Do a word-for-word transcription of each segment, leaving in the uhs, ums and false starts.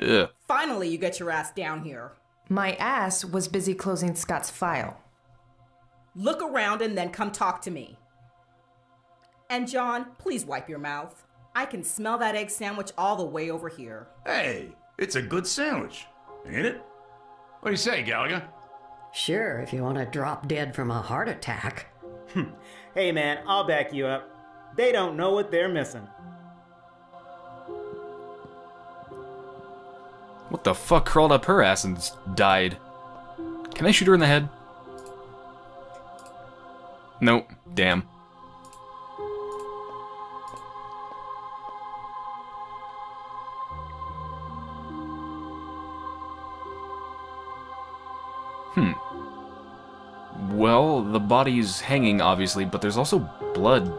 Yeah. Finally, you get your ass down here. My ass was busy closing Scott's file. Look around and then come talk to me. And John, please wipe your mouth. I can smell that egg sandwich all the way over here. Hey, it's a good sandwich, ain't it? What do you say, Gallagher? Sure, if you want to drop dead from a heart attack. Hey man, I'll back you up. They don't know what they're missing. What the fuck crawled up her ass and died? Can I shoot her in the head? Nope. Damn. Hmm. Well, the body's hanging, obviously, but there's also blood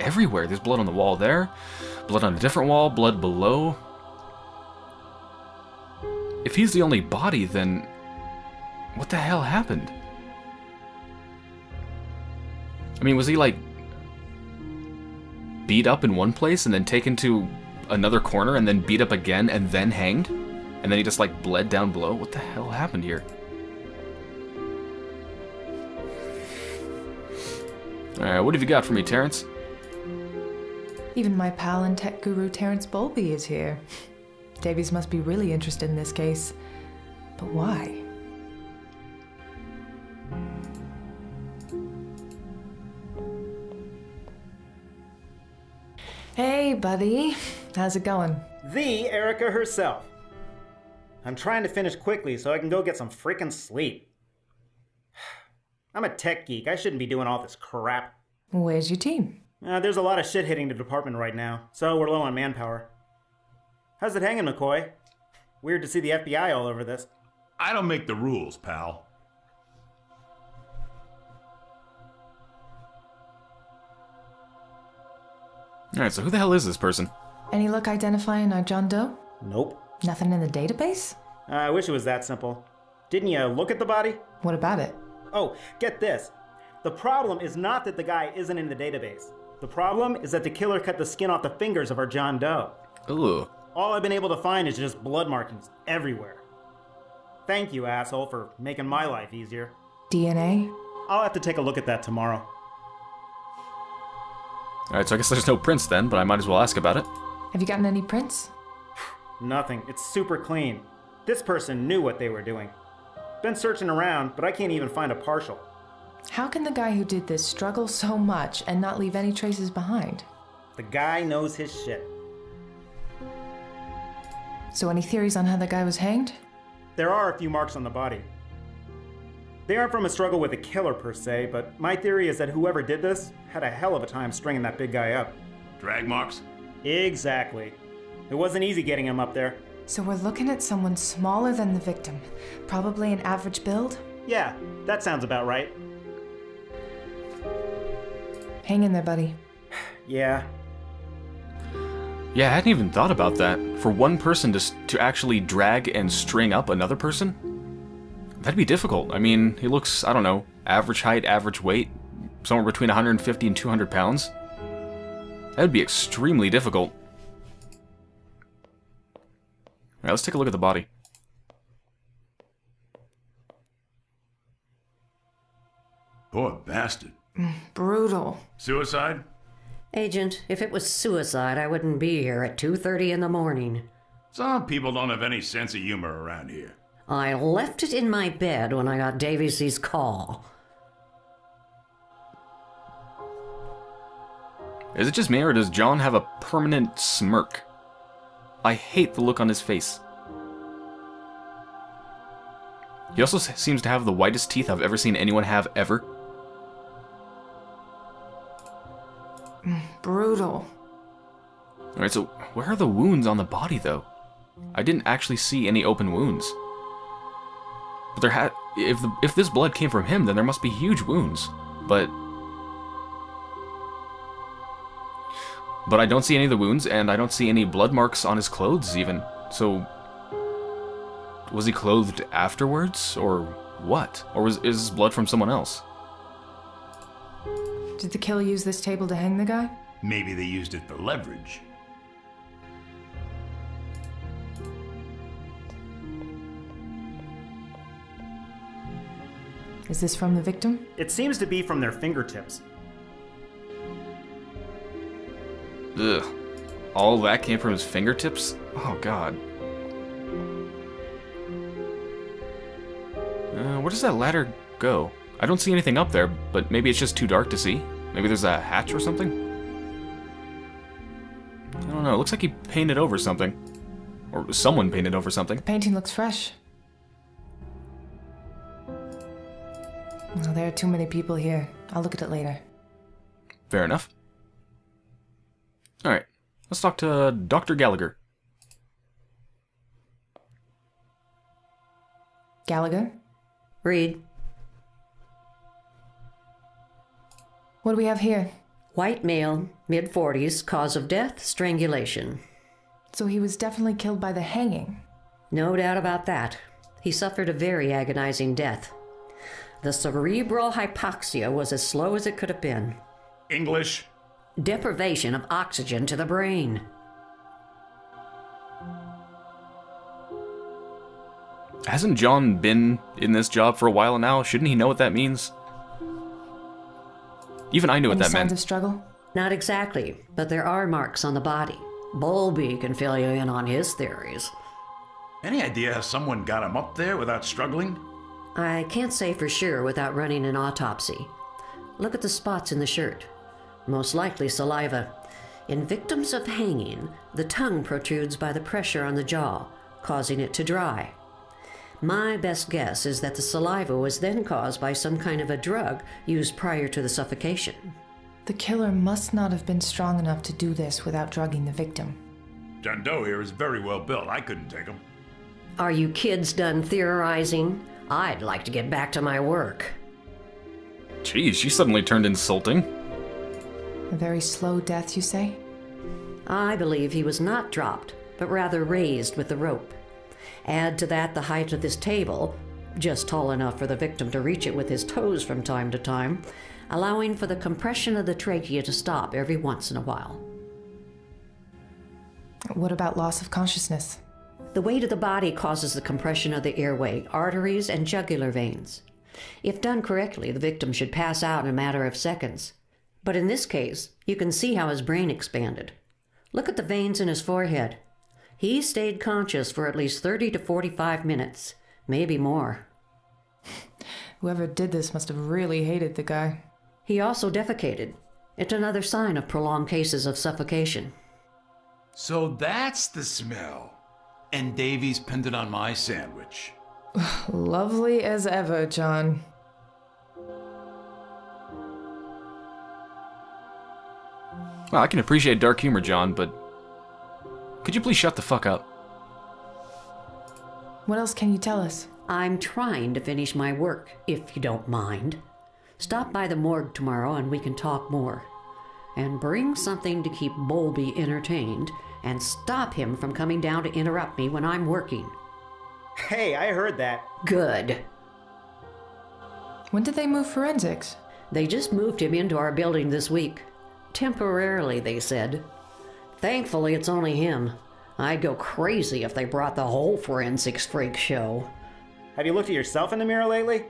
everywhere. There's blood on the wall there, blood on a different wall, blood below. If he's the only body, then what the hell happened? I mean, was he, like, beat up in one place and then taken to another corner and then beat up again and then hanged? And then he just, like, bled down below? What the hell happened here? Alright, what have you got for me, Terrence? Even my pal and tech guru Terrence Bowlby is here. Davies must be really interested in this case. But why? Hey, buddy. How's it going? The Erica herself. I'm trying to finish quickly so I can go get some freaking sleep. I'm a tech geek. I shouldn't be doing all this crap. Where's your team? Uh, there's a lot of shit hitting the department right now, so we're low on manpower. How's it hanging, McCoy? Weird to see the F B I all over this. I don't make the rules, pal. Alright, so who the hell is this person? Any luck identifying our John Doe? Nope. Nothing in the database? Uh, I wish it was that simple. Didn't you look at the body? What about it? Oh, get this. The problem is not that the guy isn't in the database. The problem is that the killer cut the skin off the fingers of our John Doe. Ooh. All I've been able to find is just blood markings everywhere. Thank you, asshole, for making my life easier. D N A? I'll have to take a look at that tomorrow. Alright, so I guess there's no prints then, but I might as well ask about it. Have you gotten any prints? Nothing. It's super clean. This person knew what they were doing. Been searching around, but I can't even find a partial. How can the guy who did this struggle so much and not leave any traces behind? The guy knows his shit. So any theories on how the guy was hanged? There are a few marks on the body. They aren't from a struggle with a killer per se, but my theory is that whoever did this had a hell of a time stringing that big guy up. Drag marks? Exactly. It wasn't easy getting him up there. So we're looking at someone smaller than the victim, probably an average build? Yeah, that sounds about right. Hang in there, buddy. Yeah. Yeah, I hadn't even thought about that. For one person to, to actually drag and string up another person? That'd be difficult. I mean, he looks, I don't know, average height, average weight, somewhere between one hundred fifty and two hundred pounds. That'd be extremely difficult. Alright, let's take a look at the body. Poor bastard. Brutal. Suicide? Agent, if it was suicide, I wouldn't be here at two thirty in the morning. Some people don't have any sense of humor around here. I left it in my bed when I got Davies' call. Is it just me, or does John have a permanent smirk? I hate the look on his face. He also seems to have the whitest teeth I've ever seen anyone have, ever. Brutal. Alright, so where are the wounds on the body, though? I didn't actually see any open wounds. But there had... If, the, if this blood came from him, then there must be huge wounds. But... But I don't see any of the wounds, and I don't see any blood marks on his clothes, even. So... Was he clothed afterwards, or what? Or was, is this blood from someone else? Did the killer use this table to hang the guy? Maybe they used it for leverage. Is this from the victim? It seems to be from their fingertips. Ugh. All that came from his fingertips? Oh, God. Uh, where does that ladder go? I don't see anything up there, but maybe it's just too dark to see. Maybe there's a hatch or something? I don't know. It looks like he painted over something. Or someone painted over something. The painting looks fresh. Well, there are too many people here. I'll look at it later. Fair enough. Alright. Let's talk to Doctor Gallagher. Gallagher? Reed. What do we have here? White male, mid forties, cause of death, strangulation. So he was definitely killed by the hanging? No doubt about that. He suffered a very agonizing death. The cerebral hypoxia was as slow as it could have been. English? Deprivation of oxygen to the brain. Hasn't John been in this job for a while now? Shouldn't he know what that means? Even I knew what that meant. Any signs of struggle? Not exactly, but there are marks on the body. Bowlby can fill you in on his theories. Any idea how someone got him up there without struggling? I can't say for sure without running an autopsy. Look at the spots in the shirt. Most likely saliva. In victims of hanging, the tongue protrudes by the pressure on the jaw, causing it to dry. My best guess is that the saliva was then caused by some kind of a drug used prior to the suffocation. The killer must not have been strong enough to do this without drugging the victim. John Doe here is very well built. I couldn't take him. Are you kids done theorizing? I'd like to get back to my work. Geez, she suddenly turned insulting. A very slow death, you say? I believe he was not dropped, but rather raised with the rope. Add to that the height of this table, just tall enough for the victim to reach it with his toes from time to time, allowing for the compression of the trachea to stop every once in a while. What about loss of consciousness? The weight of the body causes the compression of the airway, arteries, and jugular veins. If done correctly, the victim should pass out in a matter of seconds. But in this case, you can see how his brain expanded. Look at the veins in his forehead. He stayed conscious for at least thirty to forty-five minutes, maybe more. Whoever did this must have really hated the guy. He also defecated. It's another sign of prolonged cases of suffocation. So that's the smell. And Davies pinned it on my sandwich. Lovely as ever, John. Well, I can appreciate dark humor, John, but... could you please shut the fuck up? What else can you tell us? I'm trying to finish my work, if you don't mind. Stop by the morgue tomorrow and we can talk more. And bring something to keep Bowlby entertained and stop him from coming down to interrupt me when I'm working. Hey, I heard that. Good. When did they move forensics? They just moved him into our building this week. Temporarily, they said. Thankfully, it's only him. I'd go crazy if they brought the whole forensics freak show. Have you looked at yourself in the mirror lately?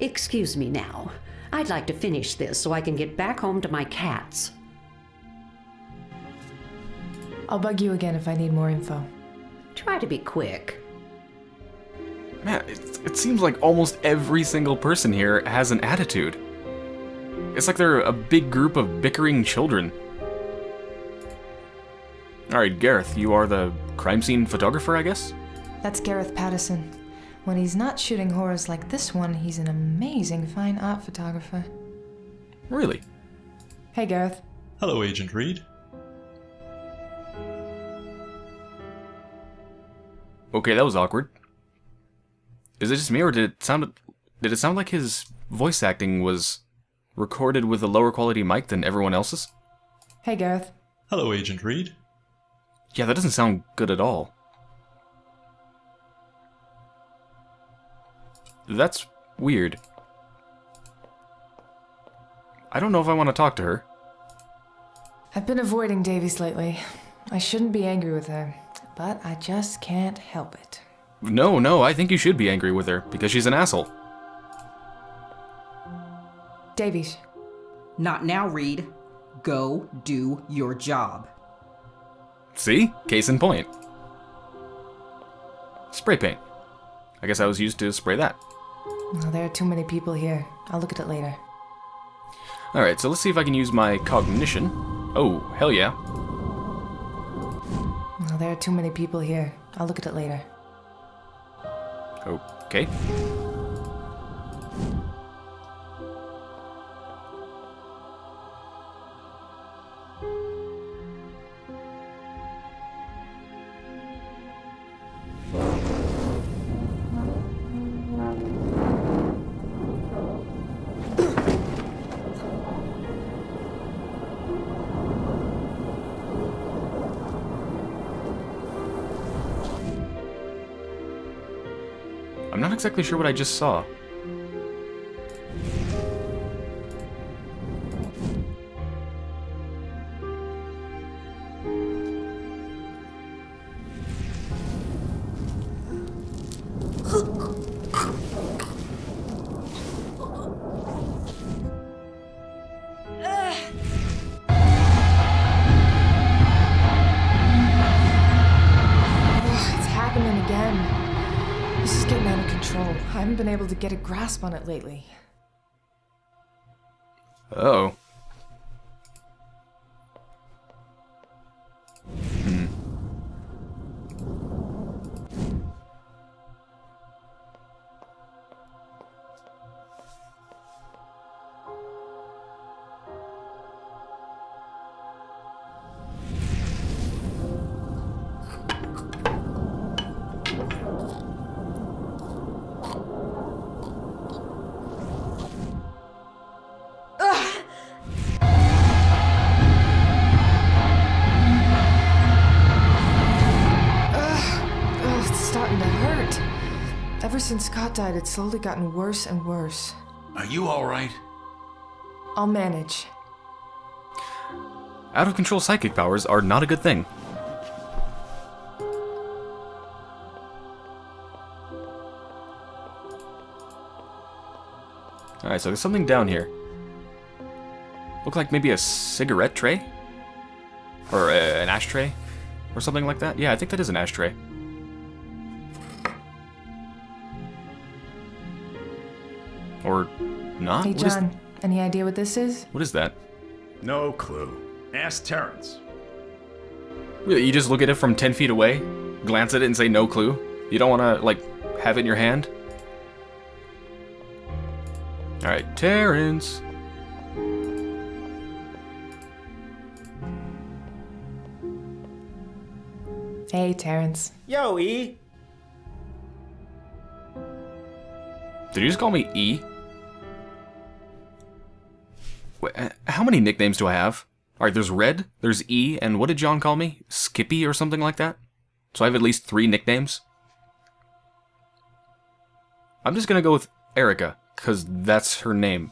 Excuse me now. I'd like to finish this so I can get back home to my cats. I'll bug you again if I need more info. Try to be quick. Man, it, it seems like almost every single person here has an attitude. It's like they're a big group of bickering children. Alright, Gareth, you are the crime scene photographer, I guess? That's Gareth Patterson. When he's not shooting horrors like this one, he's an amazing fine art photographer. Really? Hey, Gareth. Hello, Agent Reed. Okay, that was awkward. Is it just me, or did it sound, did it sound like his voice acting was recorded with a lower quality mic than everyone else's? Hey, Gareth. Hello, Agent Reed. Yeah, that doesn't sound good at all. That's weird. I don't know if I want to talk to her. I've been avoiding Davies lately. I shouldn't be angry with her, but I just can't help it. No, no, I think you should be angry with her, because she's an asshole. Davies. Not now, Reed. Go do your job. See? Case in point. Spray paint. I guess I was used to spray that. Well, there are too many people here. I'll look at it later. Alright, so let's see if I can use my cognition. Oh, hell yeah. Well, there are too many people here. I'll look at it later. Okay. I'm not exactly sure what I just saw. Get a grasp on it lately. Oh. Hmm. Since Scott died, it's slowly gotten worse and worse. Are you all right? I'll manage. Out of control psychic powers are not a good thing. Alright, so there's something down here. Look like maybe a cigarette tray? Or uh, an ashtray? Or something like that? Yeah, I think that is an ashtray. Or not? Hey, John, any idea what this is? What is that? No clue. Ask Terrence. You just look at it from ten feet away, glance at it and say no clue? You don't want to, like, have it in your hand? Alright, Terrence. Hey, Terrence. Yo, E. Did you just call me E? Wait, how many nicknames do I have? Alright, there's Red, there's E, and what did John call me? Skippy or something like that? So I have at least three nicknames? I'm just gonna go with Erica, because that's her name.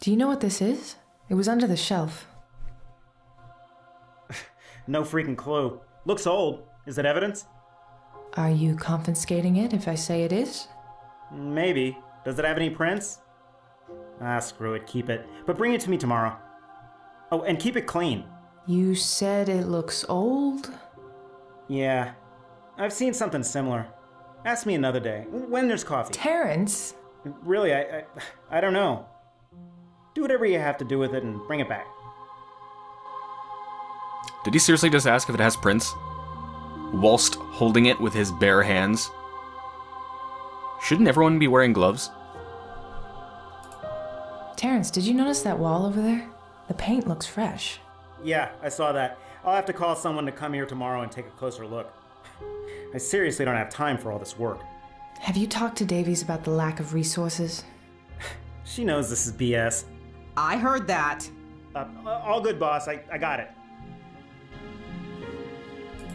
Do you know what this is? It was under the shelf. No freaking clue. Looks old. Is it evidence? Are you confiscating it if I say it is? Maybe. Does it have any prints? Ah, screw it. Keep it. But bring it to me tomorrow. Oh, and keep it clean. You said it looks old? Yeah. I've seen something similar. Ask me another day. When there's coffee. Terrence! Really, I, I, I don't know. Do whatever you have to do with it and bring it back. Did he seriously just ask if it has prints? Whilst holding it with his bare hands. Shouldn't everyone be wearing gloves? Terrence, did you notice that wall over there? The paint looks fresh. Yeah, I saw that. I'll have to call someone to come here tomorrow and take a closer look. I seriously don't have time for all this work. Have you talked to Davies about the lack of resources? She knows this is B S. I heard that. Uh, all good, boss. I, I got it.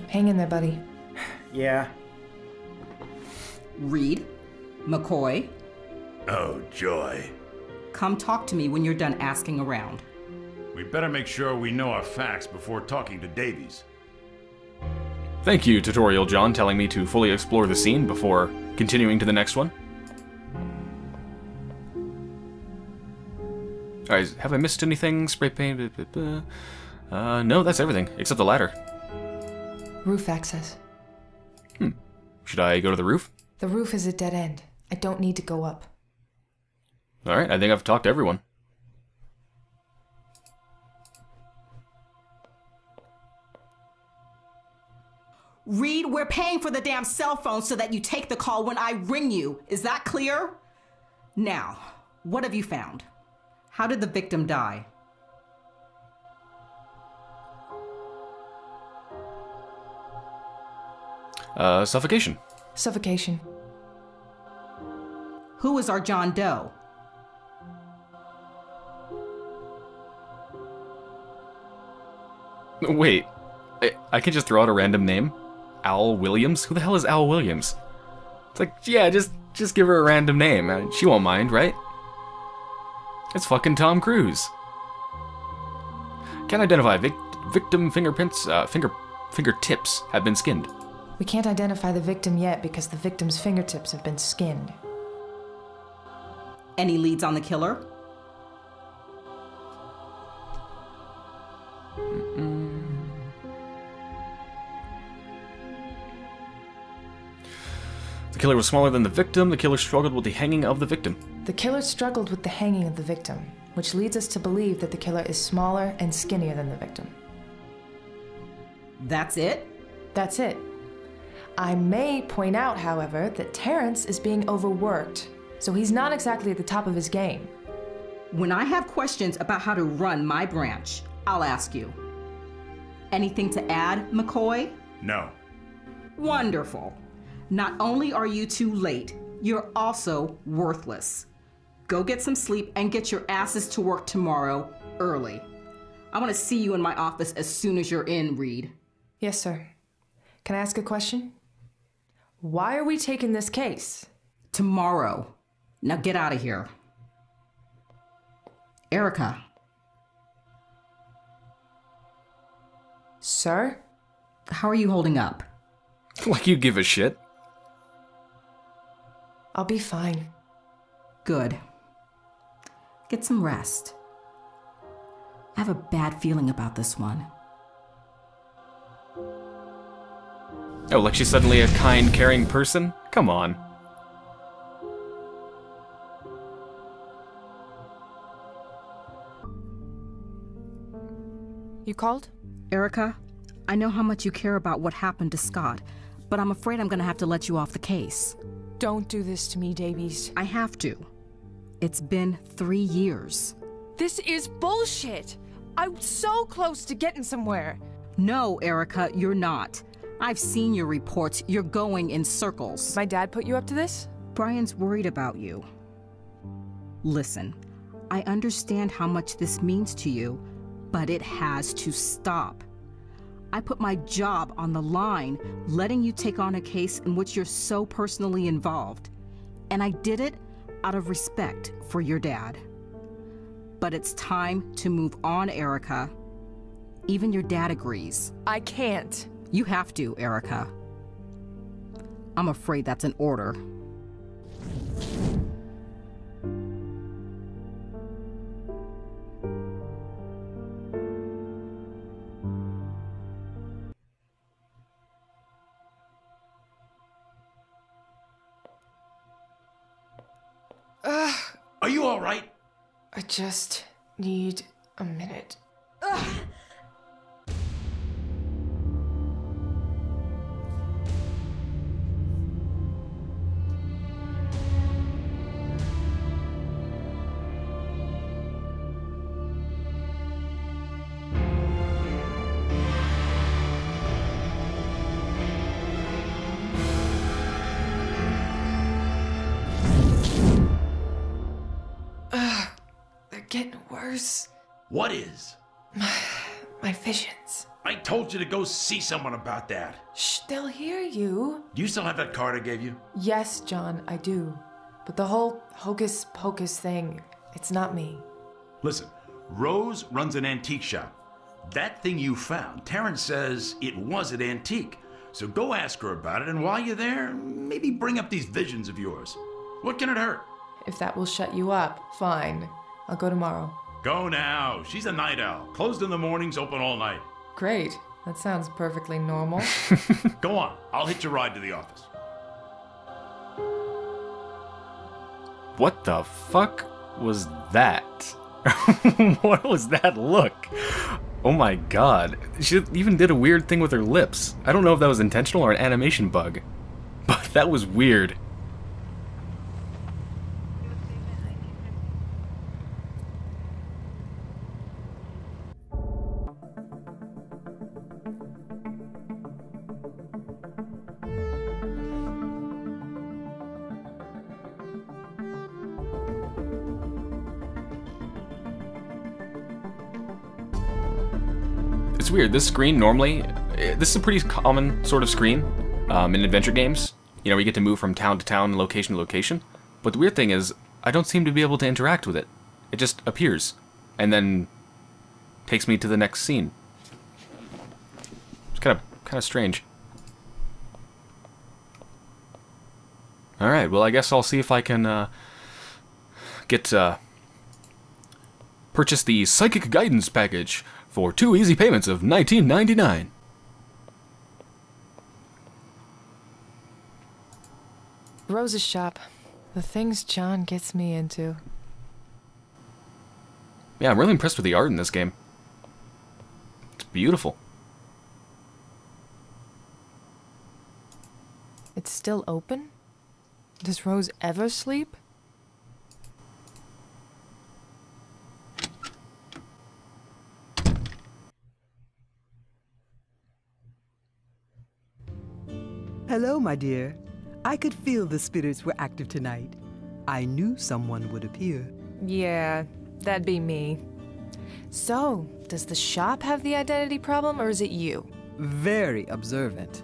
Hang in there, buddy. Yeah. Reed? McCoy? Oh, joy. Come talk to me when you're done asking around. We better make sure we know our facts before talking to Davies. Thank you, Tutorial John, telling me to fully explore the scene before continuing to the next one. Guys, have I missed anything? Spray paint? Blah, blah, blah. Uh, no, that's everything, except the ladder. Roof access. Hmm. Should I go to the roof? The roof is a dead end. I don't need to go up. Alright, I think I've talked to everyone. Reed, we're paying for the damn cell phone so that you take the call when I ring you. Is that clear? Now, what have you found? How did the victim die? Uh, suffocation. Suffocation. Who is our John Doe? Wait, I, I can just throw out a random name? Al Williams? Who the hell is Al Williams? It's like, yeah, just just give her a random name. She won't mind, right? It's fucking Tom Cruise. Can't identify vic victim fingerprints. Uh, finger fingertips have been skinned. We can't identify the victim yet because the victim's fingertips have been skinned. Any leads on the killer? The killer was smaller than the victim. The killer struggled with the hanging of the victim. The killer struggled with the hanging of the victim, which leads us to believe that the killer is smaller and skinnier than the victim. That's it? That's it. I may point out, however, that Terrence is being overworked, so he's not exactly at the top of his game. When I have questions about how to run my branch, I'll ask you. Anything to add, McCoy? No. Wonderful. Not only are you too late, you're also worthless. Go get some sleep and get your asses to work tomorrow early. I want to see you in my office as soon as you're in, Reed. Yes, sir. Can I ask a question? Why are we taking this case? Tomorrow. Now get out of here. Erica. Sir? How are you holding up? Like you give a shit. I'll be fine. Good. Get some rest. I have a bad feeling about this one. Oh, like she's suddenly a kind, caring person? Come on. You called? Erica, I know how much you care about what happened to Scott, but I'm afraid I'm gonna have to let you off the case. Don't do this to me, Davies. I have to. It's been three years. This is bullshit. I'm so close to getting somewhere. No, Erica, you're not. I've seen your reports. You're going in circles. Did my dad put you up to this? Brian's worried about you. Listen, I understand how much this means to you, but it has to stop. I put my job on the line, letting you take on a case in which you're so personally involved. And I did it out of respect for your dad. But it's time to move on, Erica. Even your dad agrees. I can't. You have to, Erica. I'm afraid that's an order. I just need a minute. Ugh. What is? My, my visions. I told you to go see someone about that. Shh, they'll hear you. Do you still have that card I gave you? Yes, John, I do. But the whole hocus pocus thing, it's not me. Listen, Rose runs an antique shop. That thing you found, Terrence says it was an antique. So go ask her about it, and while you're there, maybe bring up these visions of yours. What can it hurt? If that will shut you up, fine. I'll go tomorrow. Go now. She's a night owl. Closed in the mornings, open all night. Great. That sounds perfectly normal. Go on. I'll hitch a ride to the office. What the fuck was that? What was that look? Oh my god. She even did a weird thing with her lips. I don't know if that was intentional or an animation bug, but that was weird. It's weird, this screen normally, this is a pretty common sort of screen um, in adventure games. You know, we get to move from town to town, location to location. But the weird thing is, I don't seem to be able to interact with it. It just appears, and then takes me to the next scene. It's kind of, kind of strange. Alright, well I guess I'll see if I can uh, get, uh, purchase the Psychic Guidance Package for two easy payments of nineteen ninety-nine. Rose's shop. The things John gets me into. Yeah, I'm really impressed with the art in this game. It's beautiful. It's still open? Does Rose ever sleep? Hello, my dear. I could feel the spirits were active tonight. I knew someone would appear. Yeah, that'd be me. So, does the shop have the identity problem, or is it you? Very observant.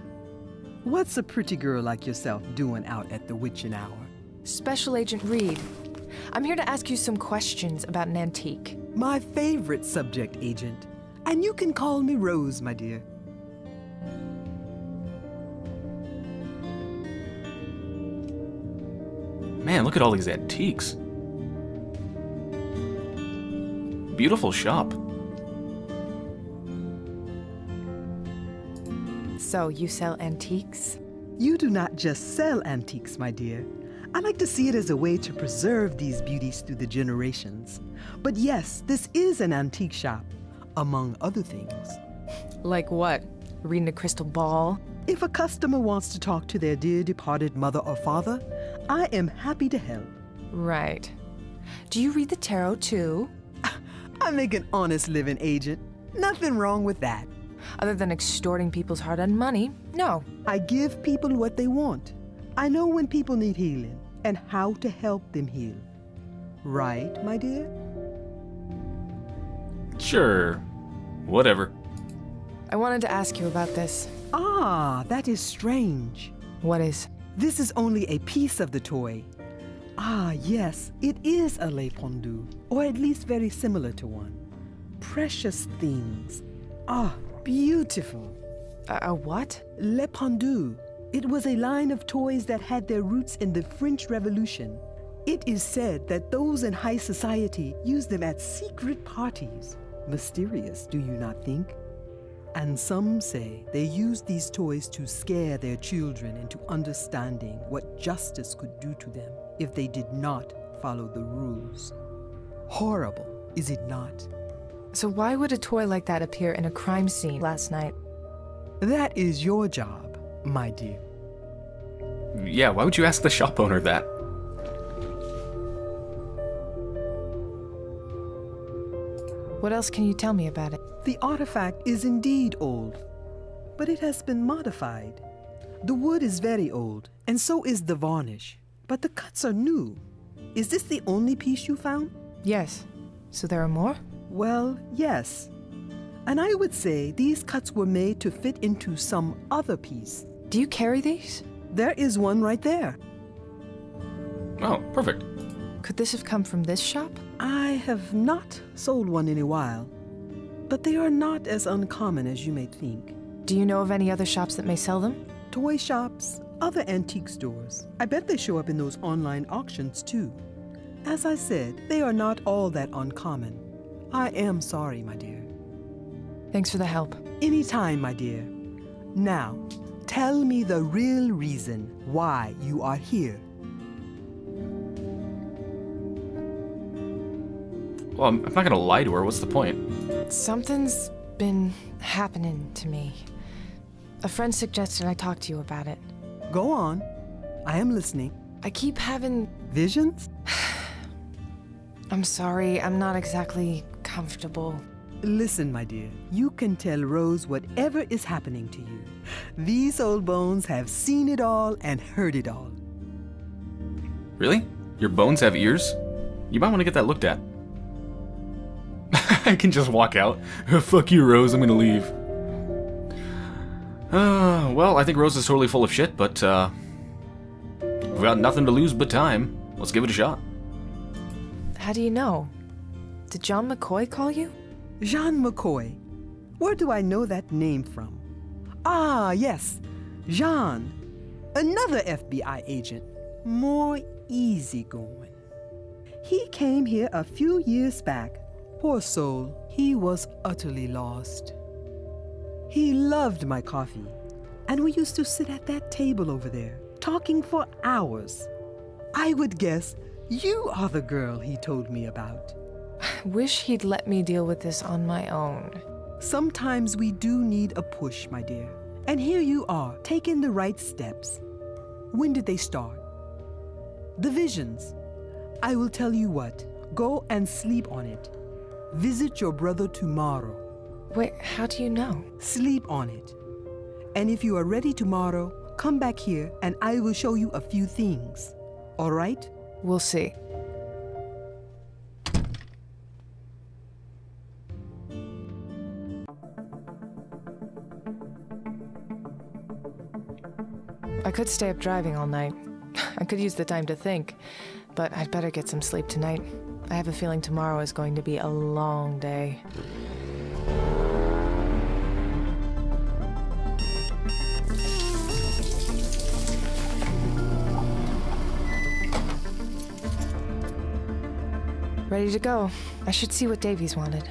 What's a pretty girl like yourself doing out at the witching hour? Special Agent Reed. I'm here to ask you some questions about an antique. My favorite subject, Agent. And you can call me Rose, my dear. Man, look at all these antiques. Beautiful shop. So, you sell antiques? You do not just sell antiques, my dear. I like to see it as a way to preserve these beauties through the generations. But yes, this is an antique shop, among other things. Like what? Reading a crystal ball? If a customer wants to talk to their dear departed mother or father, I am happy to help. Right. Do you read the tarot too? I make an honest living, Agent. Nothing wrong with that. Other than extorting people's hard-earned money, no. I give people what they want. I know when people need healing and how to help them heal. Right, my dear? Sure. Whatever. I wanted to ask you about this. Ah, that is strange. What is? This is only a piece of the toy. Ah, yes, it is a Le Pendu, or at least very similar to one. Precious things. Ah, beautiful. A, a what? Le Pendu. It was a line of toys that had their roots in the French Revolution. It is said that those in high society used them at secret parties. Mysterious, do you not think? And some say they used these toys to scare their children into understanding what justice could do to them if they did not follow the rules. Horrible, is it not? So why would a toy like that appear in a crime scene last night? That is your job, my dear. Yeah, why would you ask the shop owner that? What else can you tell me about it? The artifact is indeed old, but it has been modified. The wood is very old, and so is the varnish, but the cuts are new. Is this the only piece you found? Yes. So there are more? Well, yes. And I would say these cuts were made to fit into some other piece. Do you carry these? There is one right there. Oh, perfect. Could this have come from this shop? I have not sold one in a while, but they are not as uncommon as you may think. Do you know of any other shops that may sell them? Toy shops, other antique stores. I bet they show up in those online auctions too. As I said, they are not all that uncommon. I am sorry, my dear. Thanks for the help. Anytime, my dear. Now, tell me the real reason why you are here. Well, I'm, I'm not gonna lie to her. What's the point? Something's been happening to me. A friend suggested I talk to you about it. Go on. I am listening. I keep having... visions? I'm sorry, I'm not exactly comfortable. Listen, my dear, you can tell Rose whatever is happening to you. These old bones have seen it all and heard it all. Really? Your bones have ears? You might want to get that looked at. I can just walk out. Fuck you, Rose, I'm gonna leave. Uh, well, I think Rose is totally full of shit, but uh, we've got nothing to lose but time. Let's give it a shot. How do you know? Did Jean McCoy call you? Jean McCoy? Where do I know that name from? Ah, yes. Jean. Another F B I agent. More easygoing. He came here a few years back. Poor soul. He was utterly lost. He loved my coffee. And we used to sit at that table over there, talking for hours. I would guess you are the girl he told me about. I wish he'd let me deal with this on my own. Sometimes we do need a push, my dear. And here you are, taking the right steps. When did they start? The visions. I will tell you what. Go and sleep on it. Visit your brother tomorrow. Wait, how do you know? Sleep on it. And if you are ready tomorrow, come back here and I will show you a few things. All right? We'll see. I could stay up driving all night. I could use the time to think, but I'd better get some sleep tonight. I have a feeling tomorrow is going to be a long day. Ready to go. I should see what Davies wanted.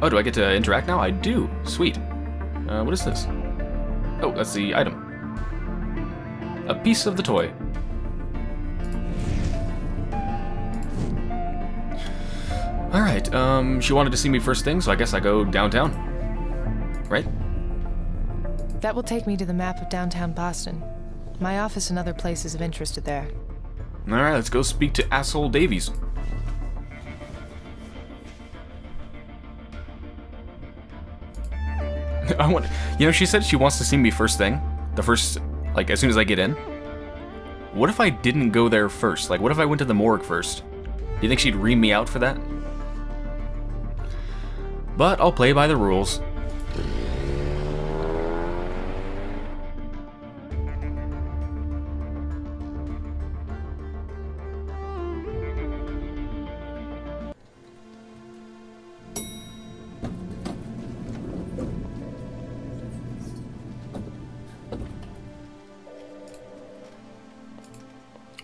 Oh, do I get to interact now? I do. Sweet. Uh, what is this? Oh, that's the item. A piece of the toy. Alright, um, she wanted to see me first thing, so I guess I go downtown. Right? That will take me to the map of downtown Boston. My office and other places of interest are there. Alright, let's go speak to asshole Davies. I want, you know, she said she wants to see me first thing. The first, like, as soon as I get in. What if I didn't go there first? Like, what if I went to the morgue first? You think she'd ream me out for that? But I'll play by the rules.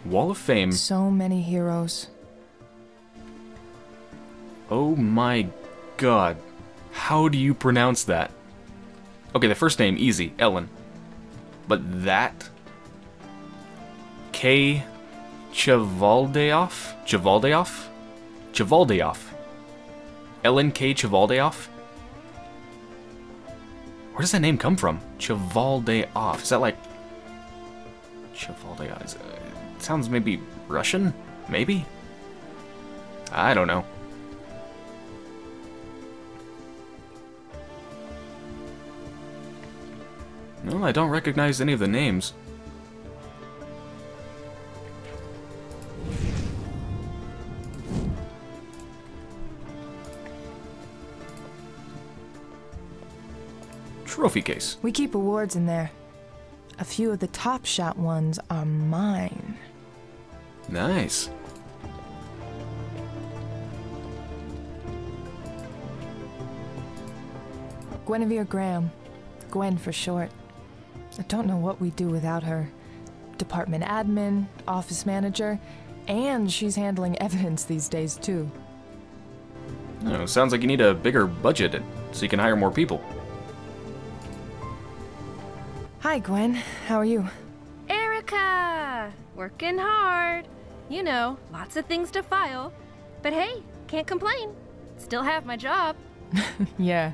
Wall of Fame. So many heroes. Oh my God. How do you pronounce that? Okay, the first name, easy, Ellen. But that? K. Chvaldeoff? Chvaldeoff? Chvaldeoff. Ellen K. Chvaldeoff? Where does that name come from? Chvaldeoff. Is that like... Chvaldeoff. Is it sounds maybe Russian? Maybe? I don't know. Well, I don't recognize any of the names. Trophy case. We keep awards in there. A few of the Top Shot ones are mine. Nice. Guinevere Graham. Gwen for short. I don't know what we'd do without her. Department admin, office manager, and she's handling evidence these days, too. You know, sounds like you need a bigger budget so you can hire more people. Hi, Gwen. How are you? Erica! Working hard. You know, lots of things to file. But hey, can't complain. Still have my job. Yeah.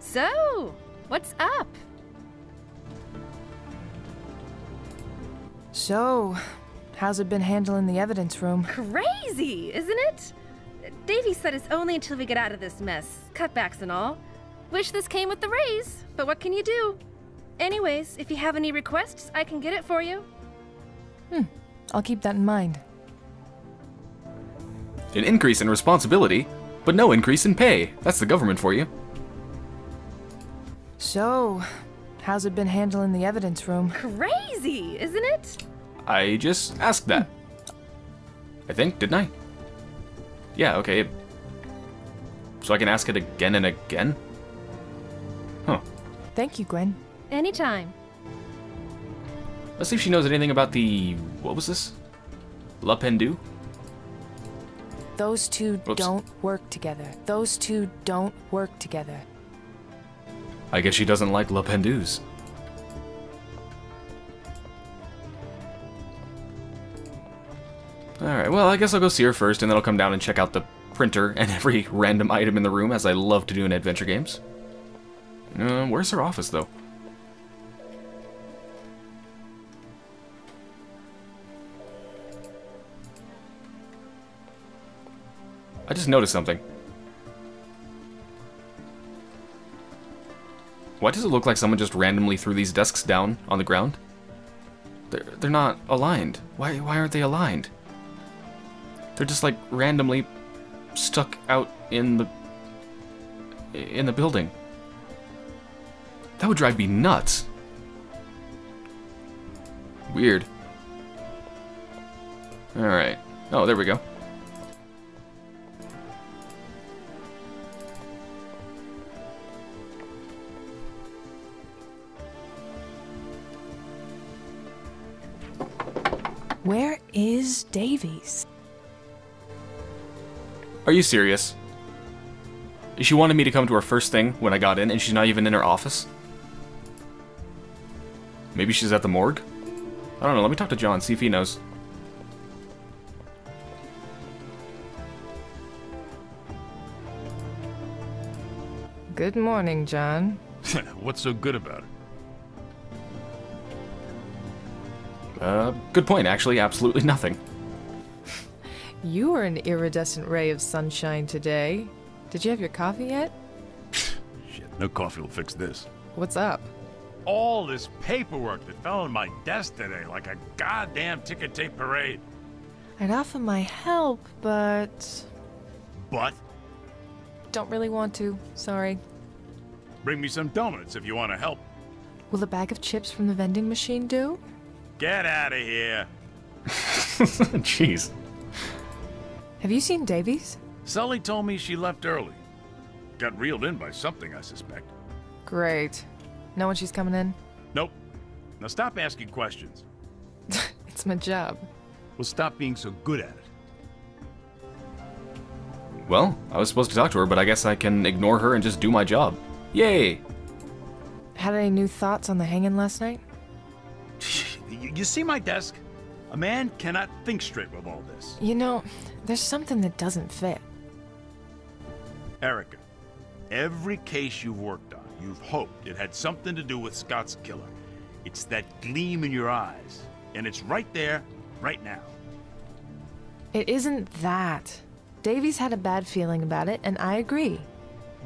So, what's up? So, how's it been handling the evidence room? Crazy, isn't it? Davies said it's only until we get out of this mess, cutbacks and all. Wish this came with the raise, but what can you do? Anyways, if you have any requests, I can get it for you. Hmm. I'll keep that in mind. An increase in responsibility, but no increase in pay. That's the government for you. So, how's it been handling the evidence room? Crazy, isn't it? I just asked that. Hmm. I think, didn't I? Yeah, okay. So I can ask it again and again? Huh. Thank you, Gwen. Anytime. Let's see if she knows anything about the... what was this? Le Pendu? Those two Oops. don't work together. Those two don't work together. I guess she doesn't like Le Pendus. Alright, well, I guess I'll go see her first, and then I'll come down and check out the printer and every random item in the room, as I love to do in adventure games. Uh, where's her office, though? I just noticed something. Why does it look like someone just randomly threw these desks down on the ground? They're, they're not aligned. Why, why aren't they aligned? They're just like randomly stuck out in the in the building. That would drive me nuts. Weird. All right. Oh, there we go. Where is Davies? Are you serious? She wanted me to come to her first thing when I got in, and she's not even in her office? Maybe she's at the morgue? I don't know, let me talk to John, see if he knows. Good morning, John. What's so good about it? Uh, good point, actually. Absolutely nothing. You were an iridescent ray of sunshine today. Did you have your coffee yet? Shit, no coffee will fix this. What's up? All this paperwork that fell on my desk today, like a goddamn ticker tape parade. I'd offer my help, but... But? Don't really want to. Sorry. Bring me some donuts if you want to help. Will a bag of chips from the vending machine do? Get out of here! Jeez. Have you seen Davies? Sully told me she left early. Got reeled in by something, I suspect. Great. Know when she's coming in? Nope. Now stop asking questions. It's my job. Well, stop being so good at it. Well, I was supposed to talk to her, but I guess I can ignore her and just do my job. Yay! Had any new thoughts on the hanging last night? You see my desk? A man cannot think straight with all this. You know, there's something that doesn't fit. Erica, every case you've worked on, you've hoped it had something to do with Scott's killer. It's that gleam in your eyes, and it's right there, right now. It isn't that. Davies had a bad feeling about it, and I agree.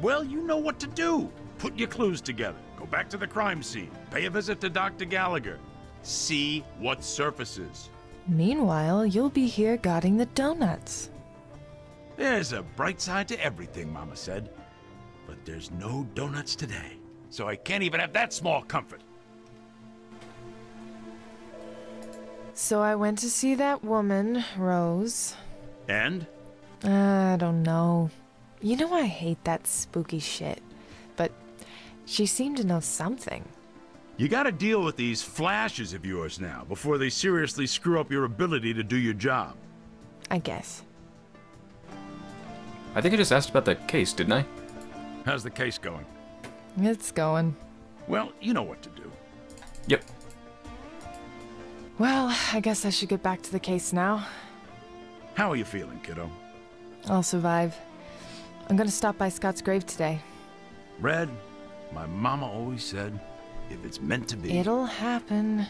Well, you know what to do. Put your clues together. Go back to the crime scene. Pay a visit to Doctor Gallagher. See what surfaces. Meanwhile, you'll be here guarding the donuts. There's a bright side to everything, Mama said. But there's no donuts today, so I can't even have that small comfort. So I went to see that woman, Rose. And? I don't know. You know I hate that spooky shit, but she seemed to know something. You gotta deal with these flashes of yours now, before they seriously screw up your ability to do your job. I guess. I think I just asked about that case, didn't I? How's the case going? It's going. Well, you know what to do. Yep. Well, I guess I should get back to the case now. How are you feeling, kiddo? I'll survive. I'm gonna stop by Scott's grave today. Red, my mama always said, if it's meant to be... It'll happen.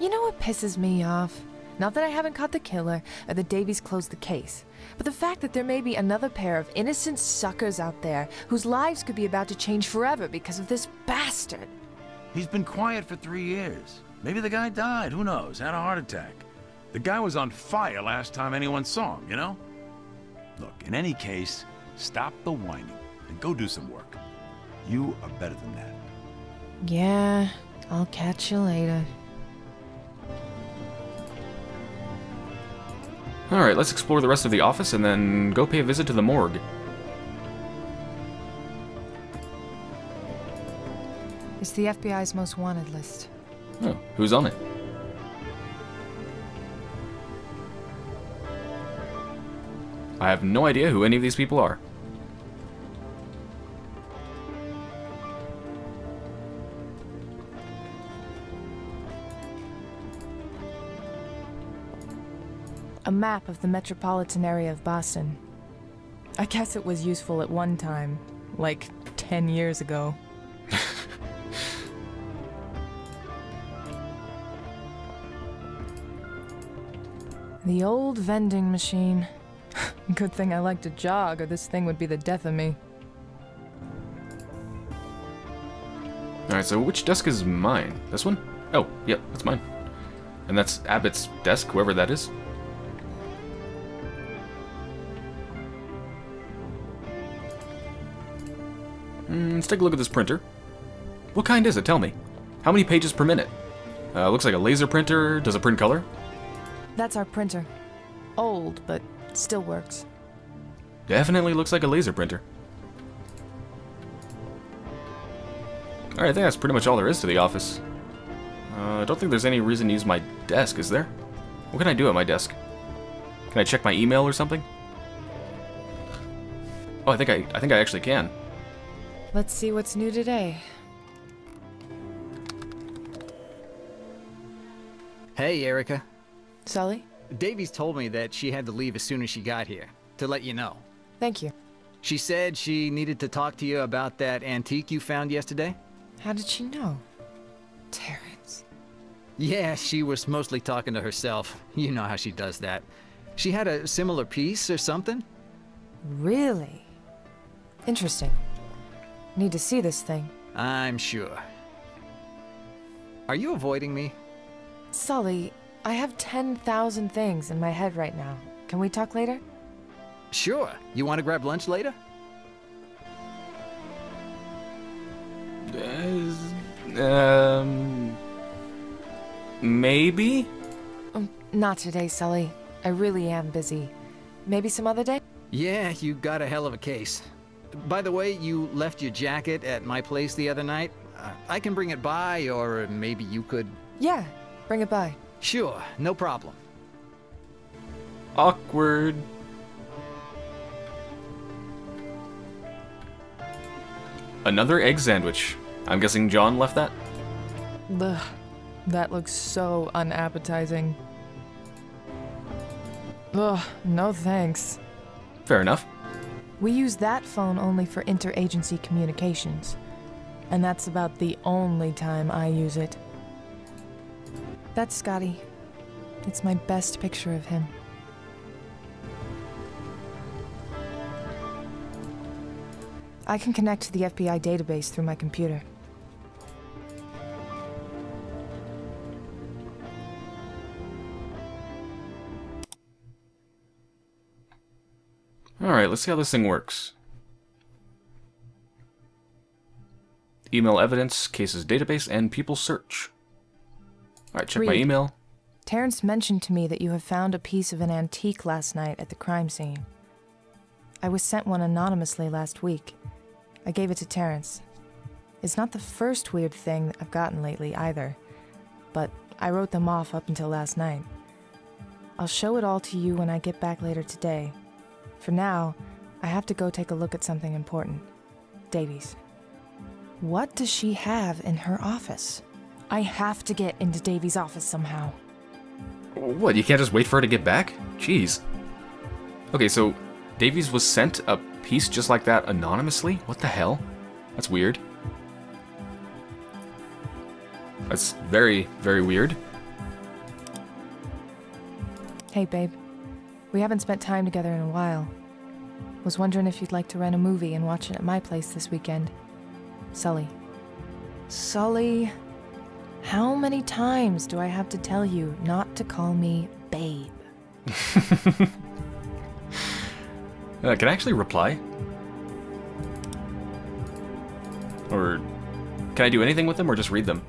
You know what pisses me off? Not that I haven't caught the killer, or that Davies closed the case, but the fact that there may be another pair of innocent suckers out there whose lives could be about to change forever because of this bastard. He's been quiet for three years. Maybe the guy died, who knows, had a heart attack. The guy was on fire last time anyone saw him, you know? Look, in any case, stop the whining and go do some work. You are better than that. Yeah, I'll catch you later. Alright, let's explore the rest of the office and then go pay a visit to the morgue. It's the F B I's most wanted list. Oh, who's on it? I have no idea who any of these people are. A map of the metropolitan area of Boston. I guess it was useful at one time, like ten years ago. The old vending machine. Good thing I like to jog, or this thing would be the death of me. Alright, so which desk is mine? This one? Oh, yep, that's mine. And that's Abbott's desk, whoever that is. Mm, let's take a look at this printer. What kind is it? Tell me. How many pages per minute? Uh, looks like a laser printer. Does it print color? That's our printer. Old, but still works. Definitely looks like a laser printer. Alright, I think that's pretty much all there is to the office. Uh, I don't think there's any reason to use my desk, is there? What can I do at my desk? Can I check my email or something? Oh, I think I, I think I actually can. Let's see what's new today. Hey, Erica. Sully? Davies told me that she had to leave as soon as she got here, to let you know. Thank you. She said she needed to talk to you about that antique you found yesterday. How did she know? Terrence. Yeah, she was mostly talking to herself. You know how she does that. She had a similar piece or something? Really? Interesting. Need to see this thing. I'm sure. Are you avoiding me? Sully, I have ten thousand things in my head right now. Can we talk later? Sure. You want to grab lunch later? Uh, um... Maybe? Um, not today, Sully. I really am busy. Maybe some other day? Yeah, you got a hell of a case. By the way, you left your jacket at my place the other night. Uh, I can bring it by, or maybe you could... Yeah, bring it by. Sure, no problem. Awkward. Another egg sandwich. I'm guessing John left that? Ugh, that looks so unappetizing. Ugh, no thanks. Fair enough. We use that phone only for interagency communications, and that's about the only time I use it. That's Scotty. It's my best picture of him. I can connect to the F B I database through my computer. Alright, let's see how this thing works. Email evidence, cases database, and people search. Alright, check Reed. My email. Terrence mentioned to me that you have found a piece of an antique last night at the crime scene. I was sent one anonymously last week. I gave it to Terrence. It's not the first weird thing I've gotten lately either, but I wrote them off up until last night. I'll show it all to you when I get back later today. For now, I have to go take a look at something important. Davies. What does she have in her office? I have to get into Davies' office somehow. What, you can't just wait for her to get back? Jeez. Okay, so Davies was sent a piece just like that anonymously? What the hell? That's weird. That's very, very weird. Hey, babe. We haven't spent time together in a while. Was wondering if you'd like to rent a movie and watch it at my place this weekend. Sully. Sully, how many times do I have to tell you not to call me babe? Uh, can I actually reply? Or can I do anything with them or just read them?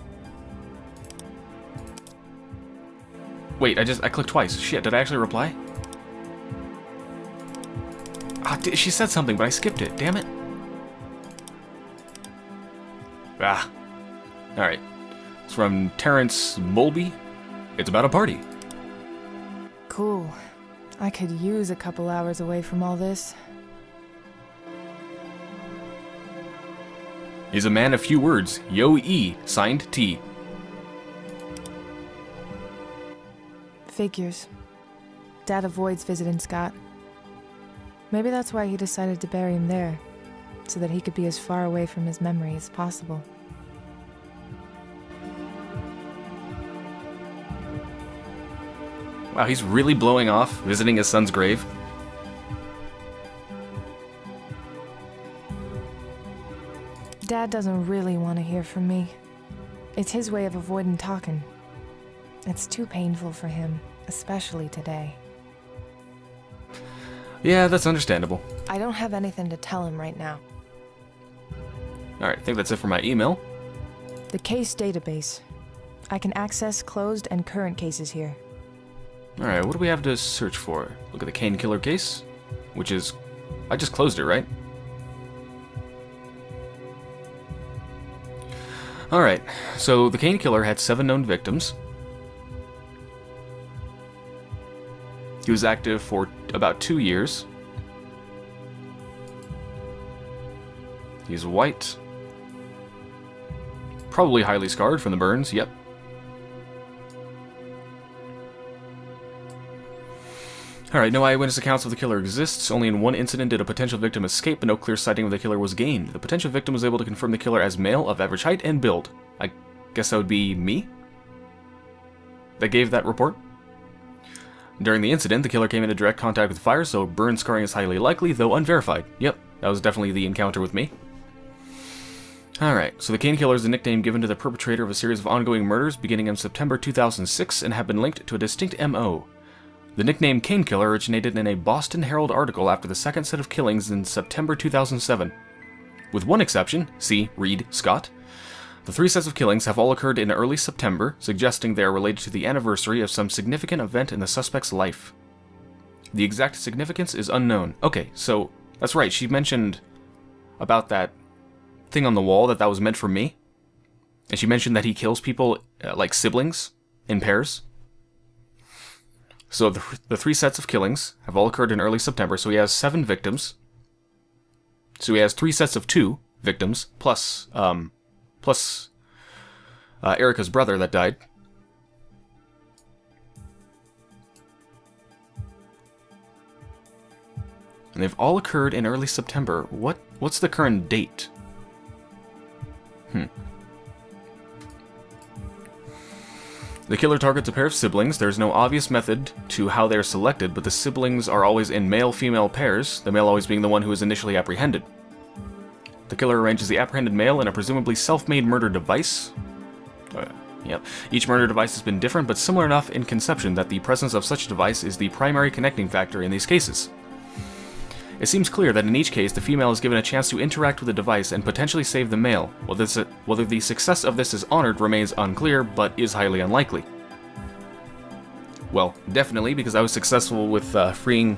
Wait, I just, I clicked twice. Shit, did I actually reply? Ah, oh, she said something, but I skipped it. Damn it. Ah. Alright. It's from Terrence Bowlby. It's about a party. Cool. I could use a couple hours away from all this. He's a man of few words. Yo E, signed T. Figures. Dad avoids visiting Scott. Maybe that's why he decided to bury him there, so that he could be as far away from his memory as possible. Wow, he's really blowing off visiting his son's grave. Dad doesn't really want to hear from me. It's his way of avoiding talking. It's too painful for him, especially today. Yeah, that's understandable. I don't have anything to tell him right now. Alright, I think that's it for my email. The case database. I can access closed and current cases here. Alright, what do we have to search for? Look at the Cane Killer case, which is... I just closed it, right? Alright, so the Cane Killer had seven known victims. He was active for about two years. He's white. Probably highly scarred from the burns, yep. Alright, no eyewitness accounts of the killer exists. Only in one incident did a potential victim escape, but no clear sighting of the killer was gained. The potential victim was able to confirm the killer as male, of average height, and build. I guess that would be me? That gave that report? During the incident, the killer came into direct contact with fire, so burn scarring is highly likely, though unverified. Yep, that was definitely the encounter with me. Alright, so the Cane Killer is the nickname given to the perpetrator of a series of ongoing murders beginning in September two thousand six and have been linked to a distinct M O. The nickname Cane Killer originated in a Boston Herald article after the second set of killings in September two thousand seven. With one exception, see Reed, Scott. The three sets of killings have all occurred in early September, suggesting they are related to the anniversary of some significant event in the suspect's life. The exact significance is unknown. Okay, so that's right, she mentioned about that thing on the wall that that was meant for me. And she mentioned that he kills people uh, like siblings in pairs. So the, the three sets of killings have all occurred in early September, so he has seven victims. So he has three sets of two victims, plus... um. Plus, uh, Erica's brother that died. And they've all occurred in early September. What? What's the current date? Hmm. The killer targets a pair of siblings. There's no obvious method to how they're selected, but the siblings are always in male-female pairs, the male always being the one who is initially apprehended. The killer arranges the apprehended male in a presumably self-made murder device. Uh, yep. Each murder device has been different, but similar enough in conception that the presence of such a device is the primary connecting factor in these cases. It seems clear that in each case, the female is given a chance to interact with the device and potentially save the male. Whether, this, whether the success of this is honored remains unclear, but is highly unlikely. Well, definitely, because I was successful with uh, freeing,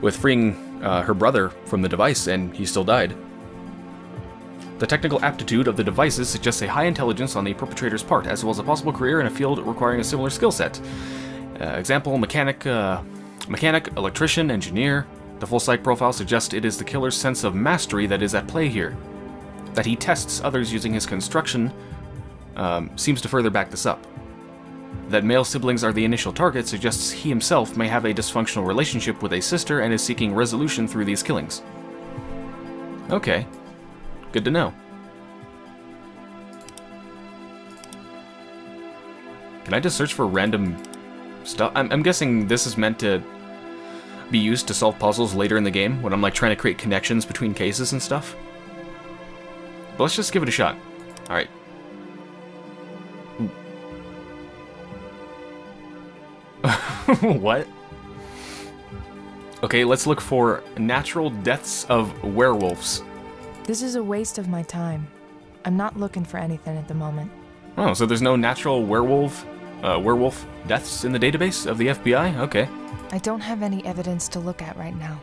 with freeing uh, her brother from the device, and he still died. The technical aptitude of the devices suggests a high intelligence on the perpetrator's part, as well as a possible career in a field requiring a similar skill set. Uh, example, mechanic, uh, mechanic, electrician, engineer. The full psych profile suggests it is the killer's sense of mastery that is at play here. That he tests others using his construction um, seems to further back this up. That male siblings are the initial target suggests he himself may have a dysfunctional relationship with a sister and is seeking resolution through these killings. Okay. Good to know. Can I just search for random stuff? I'm, I'm guessing this is meant to be used to solve puzzles later in the game when I'm like trying to create connections between cases and stuff. But let's just give it a shot. Alright. What? Okay, let's look for natural deaths of werewolves. This is a waste of my time. I'm not looking for anything at the moment. Oh, so there's no natural werewolf, uh, werewolf deaths in the database of the F B I? Okay. I don't have any evidence to look at right now.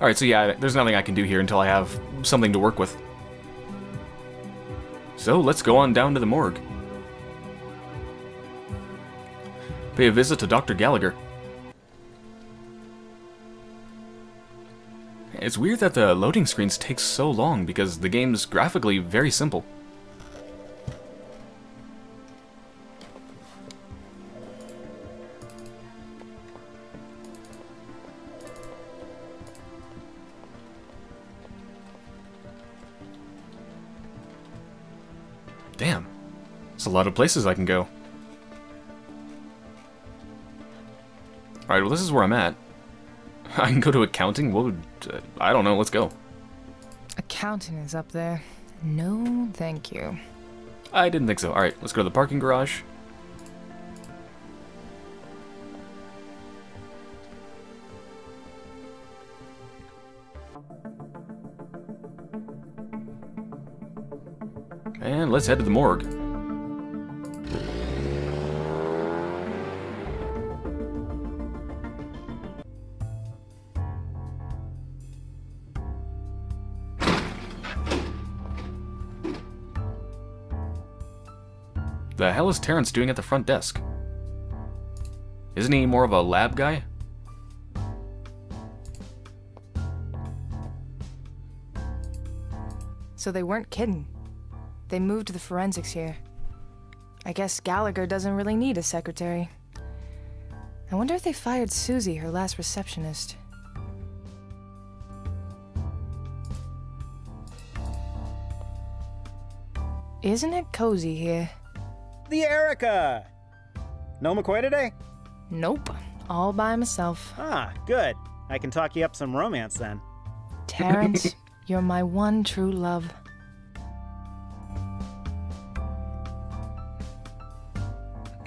Alright, so yeah, there's nothing I can do here until I have something to work with. So let's go on down to the morgue. Pay a visit to Doctor Gallagher. It's weird that the loading screens take so long because the game's graphically very simple. Damn, it's a lot of places I can go. Alright, well this is where I'm at. I can go to accounting? What would... Uh, I don't know, let's go. Accounting is up there. No, thank you. I didn't think so. Alright, let's go to the parking garage. And let's head to the morgue. The hell is Terrence doing at the front desk? Isn't he more of a lab guy? So they weren't kidding. They moved the forensics here. I guess Gallagher doesn't really need a secretary. I wonder if they fired Susie, her last receptionist. Isn't it cozy here? The Erica! No McCoy today? Nope. All by myself. Ah, good. I can talk you up some romance then. Terrence, you're my one true love.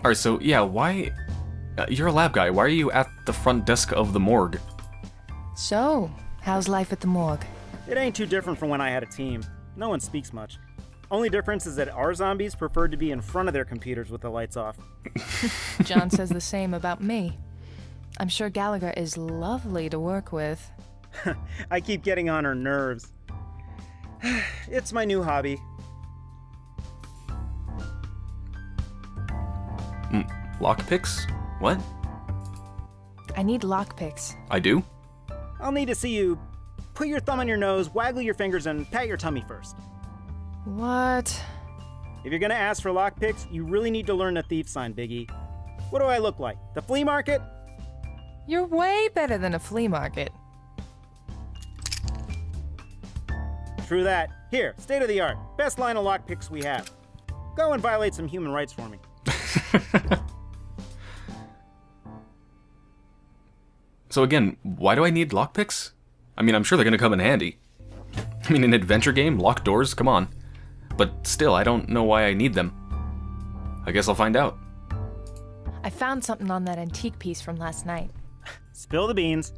Alright, so yeah, why... Uh, you're a lab guy. Why are you at the front desk of the morgue? So, how's life at the morgue? It ain't too different from when I had a team. No one speaks much. Only difference is that our zombies preferred to be in front of their computers with the lights off. John says the same about me. I'm sure Gallagher is lovely to work with. I keep getting on her nerves. It's my new hobby. Mm, lockpicks? What? I need lockpicks. I do? I'll need to see you put your thumb on your nose, waggle your fingers, and pat your tummy first. What? If you're gonna ask for lockpicks, you really need to learn the thief sign, Biggie. What do I look like? The flea market? You're way better than a flea market. True that. Here, state of the art. Best line of lockpicks we have. Go and violate some human rights for me. So again, why do I need lockpicks? I mean, I'm sure they're gonna come in handy. I mean, an adventure game? Locked doors? Come on. But still, I don't know why I need them. I guess I'll find out. I found something on that antique piece from last night. Spill the beans.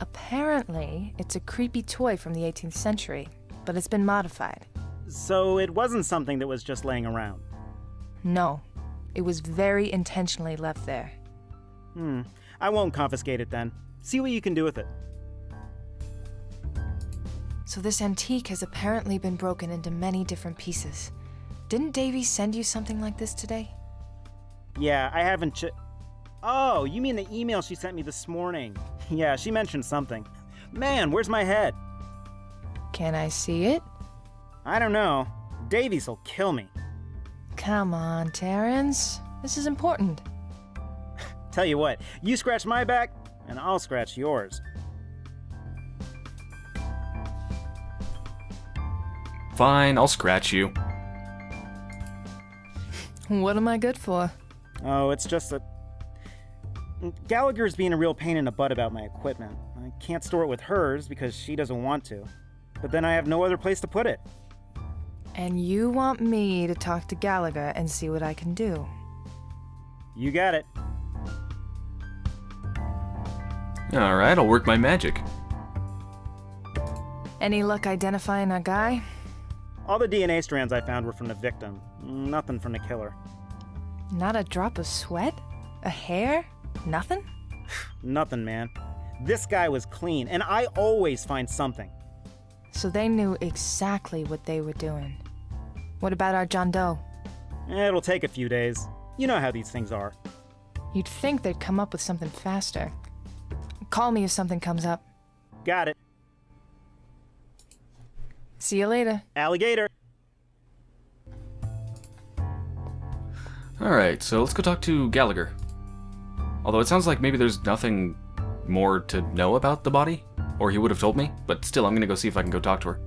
Apparently, it's a creepy toy from the eighteenth century, but it's been modified. So it wasn't something that was just laying around? No. It was very intentionally left there. Hmm. I won't confiscate it then. See what you can do with it. So this antique has apparently been broken into many different pieces. Didn't Davies send you something like this today? Yeah, I haven't ch- Oh, you mean the email she sent me this morning. Yeah, she mentioned something. Man, where's my head? Can I see it? I don't know. Davies will kill me. Come on, Terrence. This is important. Tell you what, you scratch my back, and I'll scratch yours. Fine, I'll scratch you. What am I good for? Oh, it's just that... Gallagher's being a real pain in the butt about my equipment. I can't store it with hers because she doesn't want to. But then I have no other place to put it. And you want me to talk to Gallagher and see what I can do? You got it. Alright, I'll work my magic. Any luck identifying our guy? All the D N A strands I found were from the victim. Nothing from the killer. Not a drop of sweat? A hair? Nothing? Nothing, man. This guy was clean, and I always find something. So they knew exactly what they were doing. What about our John Doe? It'll take a few days. You know how these things are. You'd think they'd come up with something faster. Call me if something comes up. Got it. See you later. Alligator. Alright, so let's go talk to Gallagher. Although it sounds like maybe there's nothing more to know about the body, or he would have told me, but still, I'm gonna go see if I can go talk to her.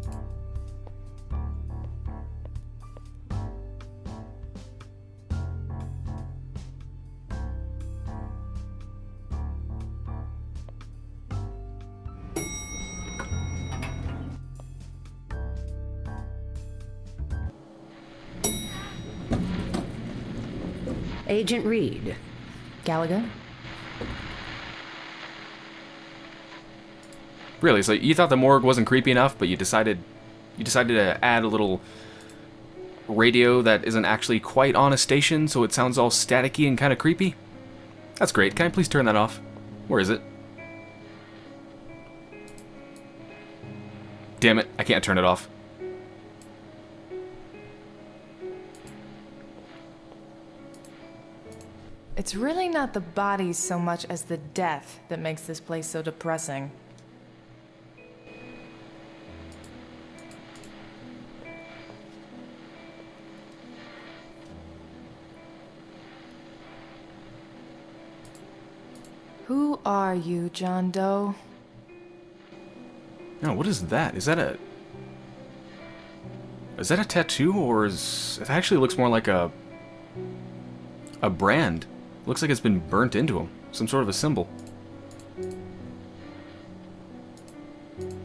Agent Reed. Gallagher? Really? So you thought the morgue wasn't creepy enough, but you decided you decided to add a little radio that isn't actually quite on a station, so it sounds all staticky and kind of creepy? That's great. Can I please turn that off? Where is it? Damn it. I can't turn it off. It's really not the bodies so much as the death that makes this place so depressing. Who are you, John Doe? No, what is that? Is that a... Is that a tattoo, or is... It actually looks more like a... A brand. Looks like it's been burnt into him. Some sort of a symbol.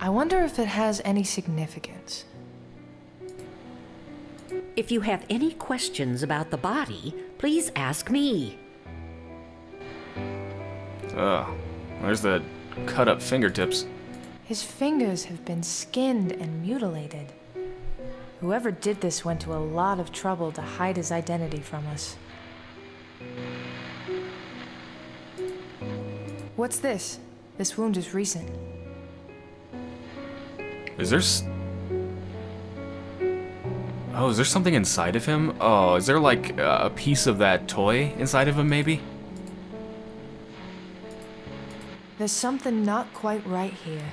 I wonder if it has any significance. If you have any questions about the body, please ask me. Ugh. There's the cut-up fingertips. His fingers have been skinned and mutilated. Whoever did this went to a lot of trouble to hide his identity from us. What's this? This wound is recent. Is there s- Oh, is there something inside of him? Oh, is there like uh, a piece of that toy inside of him, maybe? There's something not quite right here.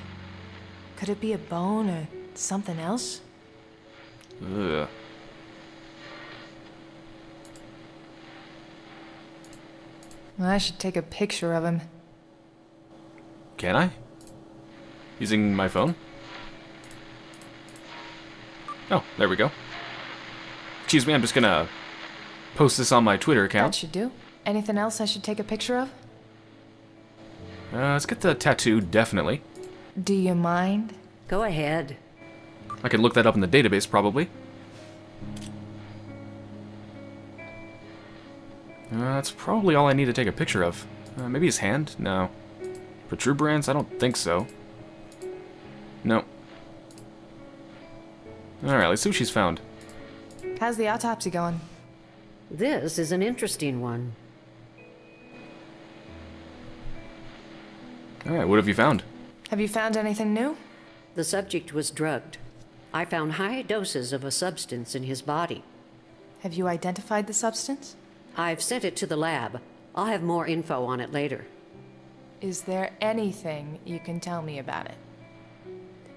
Could it be a bone or something else? Ugh. Well, I should take a picture of him. Can I? Using my phone? Oh, there we go. Excuse me, I'm just gonna post this on my Twitter account. That should do. Anything else I should take a picture of? Uh, let's get the tattoo, definitely. Do you mind? Go ahead. I can look that up in the database, probably. Uh, that's probably all I need to take a picture of. Uh, maybe his hand? No. Protuberance? I don't think so. No. Alright, let's see what she's found. How's the autopsy going? This is an interesting one. Alright, what have you found? Have you found anything new? The subject was drugged. I found high doses of a substance in his body. Have you identified the substance? I've sent it to the lab. I'll have more info on it later. Is there anything you can tell me about it?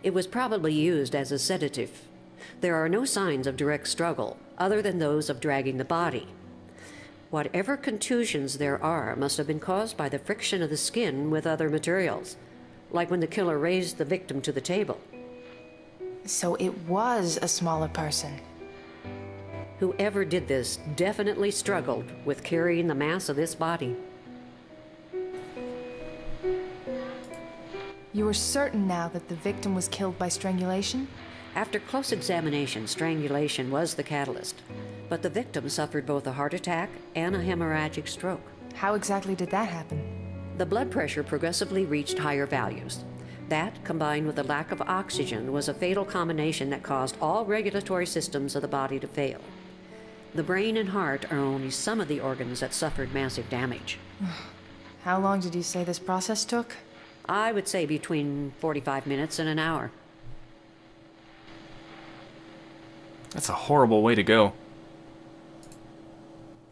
It was probably used as a sedative. There are no signs of direct struggle, other than those of dragging the body. Whatever contusions there are must have been caused by the friction of the skin with other materials, like when the killer raised the victim to the table. So it was a smaller person. Whoever did this definitely struggled with carrying the mass of this body. You are certain now that the victim was killed by strangulation? After close examination, strangulation was the catalyst, but the victim suffered both a heart attack and a hemorrhagic stroke. How exactly did that happen? The blood pressure progressively reached higher values. That, combined with the lack of oxygen, was a fatal combination that caused all regulatory systems of the body to fail. The brain and heart are only some of the organs that suffered massive damage. How long did you say this process took? I would say between forty-five minutes and an hour. That's a horrible way to go.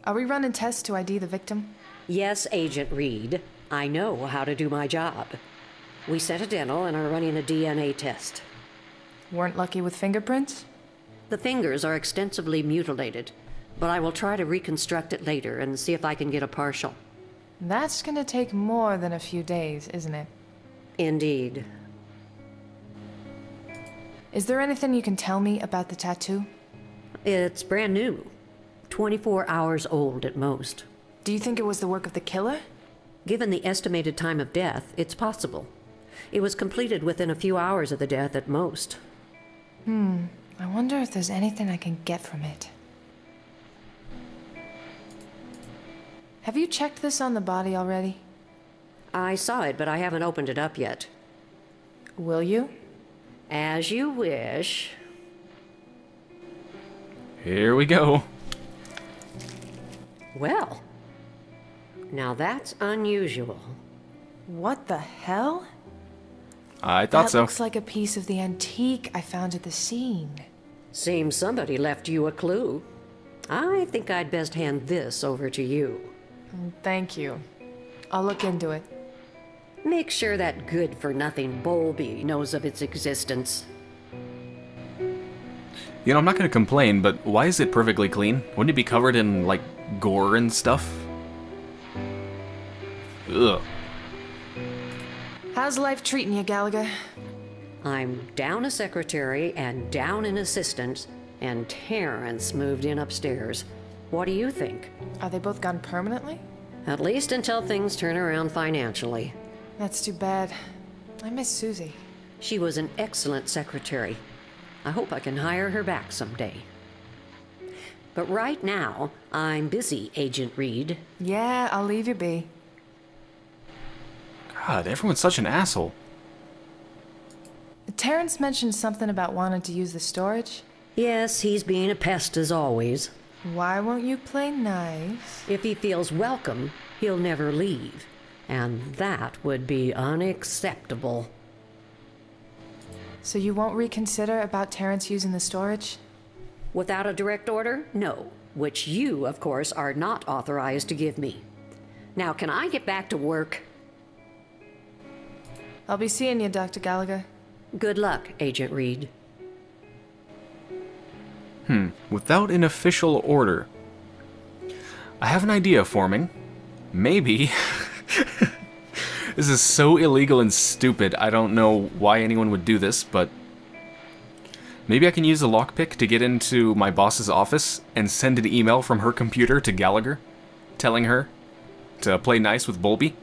Are we running tests to I D the victim? Yes, Agent Reed. I know how to do my job. We set a dental and are running a D N A test. Weren't lucky with fingerprints? The fingers are extensively mutilated, but I will try to reconstruct it later and see if I can get a partial. That's gonna take more than a few days, isn't it? Indeed. Is there anything you can tell me about the tattoo? It's brand new. twenty-four hours old at most. Do you think it was the work of the killer? Given the estimated time of death, it's possible. It was completed within a few hours of the death at most. Hmm. I wonder if there's anything I can get from it. Have you checked this on the body already? I saw it, but I haven't opened it up yet. Will you? As you wish. Here we go. Well, now that's unusual. What the hell? I thought so. That looks like a piece of the antique I found at the scene. Seems somebody left you a clue. I think I'd best hand this over to you. Thank you. I'll look into it. Make sure that good-for-nothing Bowlby knows of its existence. You know, I'm not going to complain, but why is it perfectly clean? Wouldn't it be covered in, like, gore and stuff? Ugh. How's life treating you, Gallagher? I'm down a secretary and down an assistant, and Terrence moved in upstairs. What do you think? Are they both gone permanently? At least until things turn around financially. That's too bad. I miss Susie. She was an excellent secretary. I hope I can hire her back someday. But right now, I'm busy, Agent Reed. Yeah, I'll leave you be. God, everyone's such an asshole. Terrence mentioned something about wanting to use the storage. Yes, he's being a pest as always. Why won't you play nice? If he feels welcome, he'll never leave. And that would be unacceptable. So you won't reconsider about Terrence using the storage? Without a direct order? No. Which you, of course, are not authorized to give me. Now, can I get back to work? I'll be seeing you, Doctor Gallagher. Good luck, Agent Reed. Hmm. Without an official order. I have an idea forming. Maybe... This is so illegal and stupid. I don't know why anyone would do this, but maybe I can use a lockpick to get into my boss's office and send an email from her computer to Gallagher, telling her to play nice with Bowlby.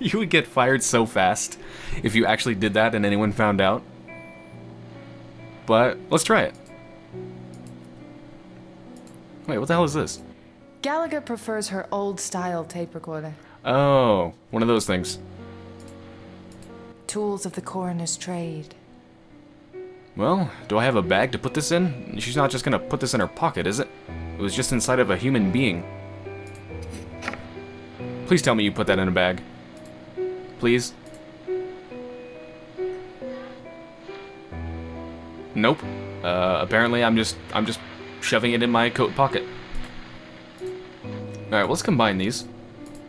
You would get fired so fast if you actually did that and anyone found out. But let's try it. Wait, what the hell is this? Gallagher prefers her old-style tape recorder. Oh, one of those things. Tools of the coroner's trade. Well, do I have a bag to put this in? She's not just gonna put this in her pocket, is it? It was just inside of a human being. Please tell me you put that in a bag. Please. Nope. Uh, apparently I'm just I'm just shoving it in my coat pocket. Alright, let's combine these.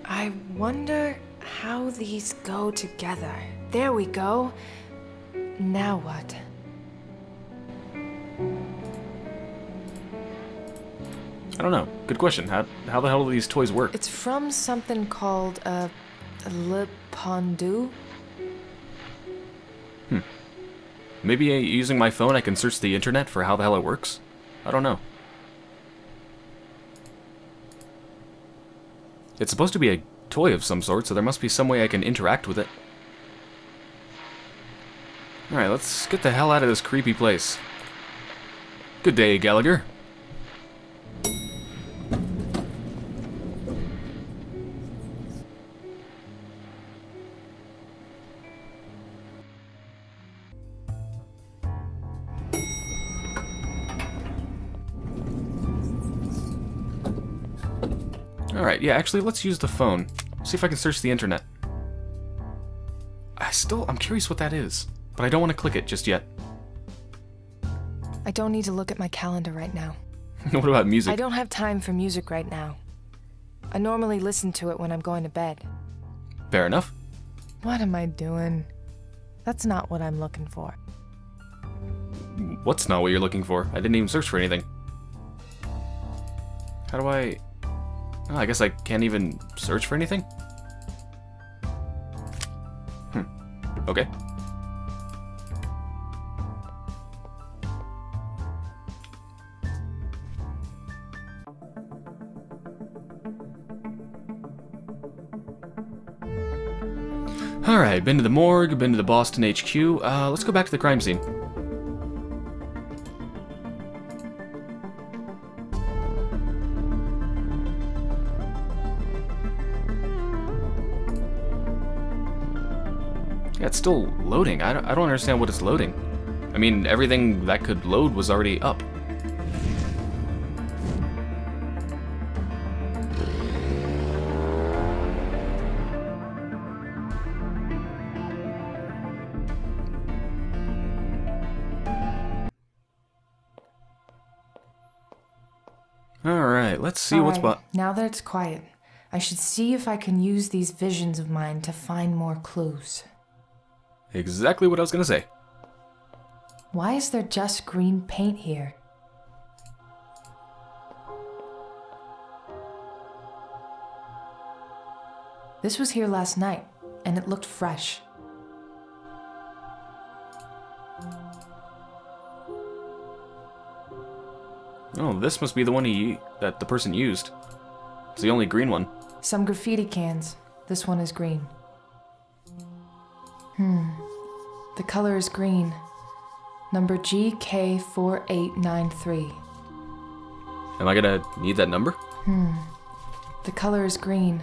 I wonder how these go together. There we go. Now what? I don't know. Good question. How, how the hell do these toys work? It's from something called uh, Le Pendu. Hmm. Maybe uh, using my phone I can search the internet for how the hell it works? I don't know. It's supposed to be a toy of some sort, so there must be some way I can interact with it. Alright, let's get the hell out of this creepy place. Good day, Gallagher. Alright, yeah, actually, let's use the phone. See if I can search the internet. I still, I'm curious what that is, but I don't want to click it just yet. I don't need to look at my calendar right now. What about music? I don't have time for music right now. I normally listen to it when I'm going to bed. Fair enough. What am I doing? That's not what I'm looking for. What's not what you're looking for? I didn't even search for anything. How do I... Oh, I guess I can't even search for anything? Hmm. Okay. Alright, been to the morgue, been to the Boston H Q. Uh, let's go back to the crime scene. Yeah, it's still loading. I don't, I don't understand what it's loading. I mean, everything that could load was already up. Alright, let's see what's what. Now that it's quiet, I should see if I can use these visions of mine to find more clues. Exactly what I was gonna say. Why is there just green paint here? This was here last night, and it looked fresh. Oh, this must be the one he that the person used. It's the only green one. Some graffiti cans. This one is green. Hmm. The color is green. Number G K four eight nine three. Am I gonna need that number? Hmm. The color is green.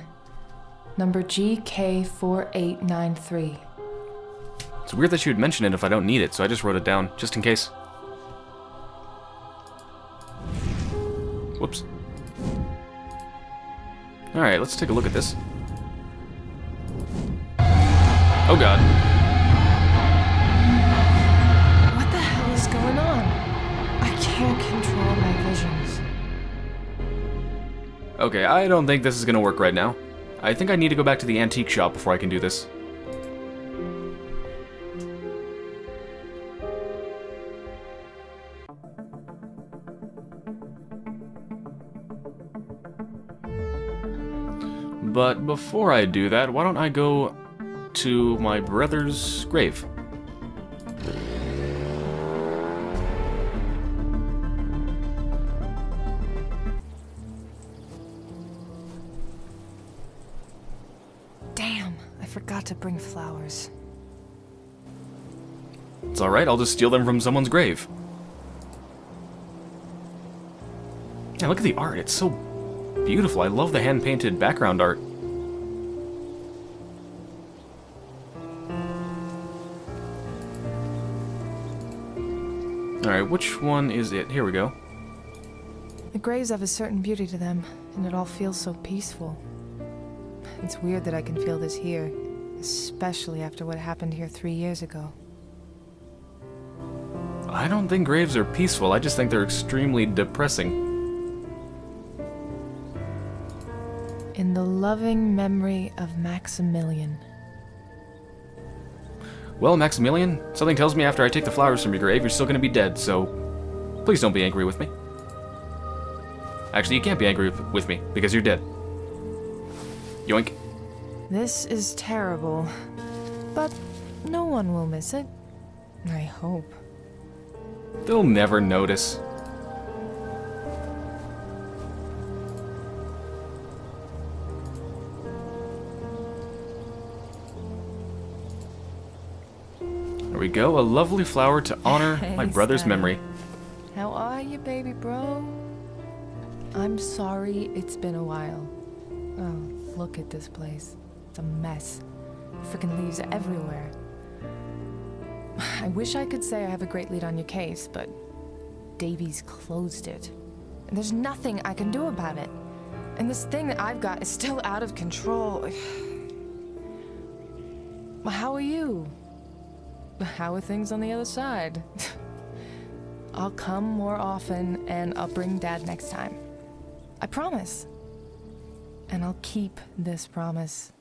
Number G K four eight nine three. It's weird that you would mention it if I don't need it, so I just wrote it down, just in case. Whoops. Alright, let's take a look at this. Oh god. What the hell is going on? I can't control my visions. Okay, I don't think this is gonna work right now. I think I need to go back to the antique shop before I can do this. But before I do that, why don't I go to my brother's grave. Damn, I forgot to bring flowers. It's alright, I'll just steal them from someone's grave. Yeah, look at the art, it's so beautiful. I love the hand-painted background art. Alright, which one is it? Here we go. The graves have a certain beauty to them, and it all feels so peaceful. It's weird that I can feel this here, especially after what happened here three years ago. I don't think graves are peaceful, I just think they're extremely depressing. In the loving memory of Maximilian. Well, Maximilian, something tells me after I take the flowers from your grave, you're still gonna be dead, so please don't be angry with me. Actually, you can't be angry with me, because you're dead. Yoink. This is terrible, but no one will miss it. I hope. They'll never notice. There we go, a lovely flower to honor hey, my brother's Sam. memory. How are you, baby bro? I'm sorry it's been a while. Oh, look at this place. It's a mess. Freaking leaves everywhere. I wish I could say I have a great lead on your case, but Davies closed it. And there's nothing I can do about it. And this thing that I've got is still out of control. How are you? How are things on the other side? I'll come more often, and I'll bring Dad next time. I promise. And I'll keep this promise.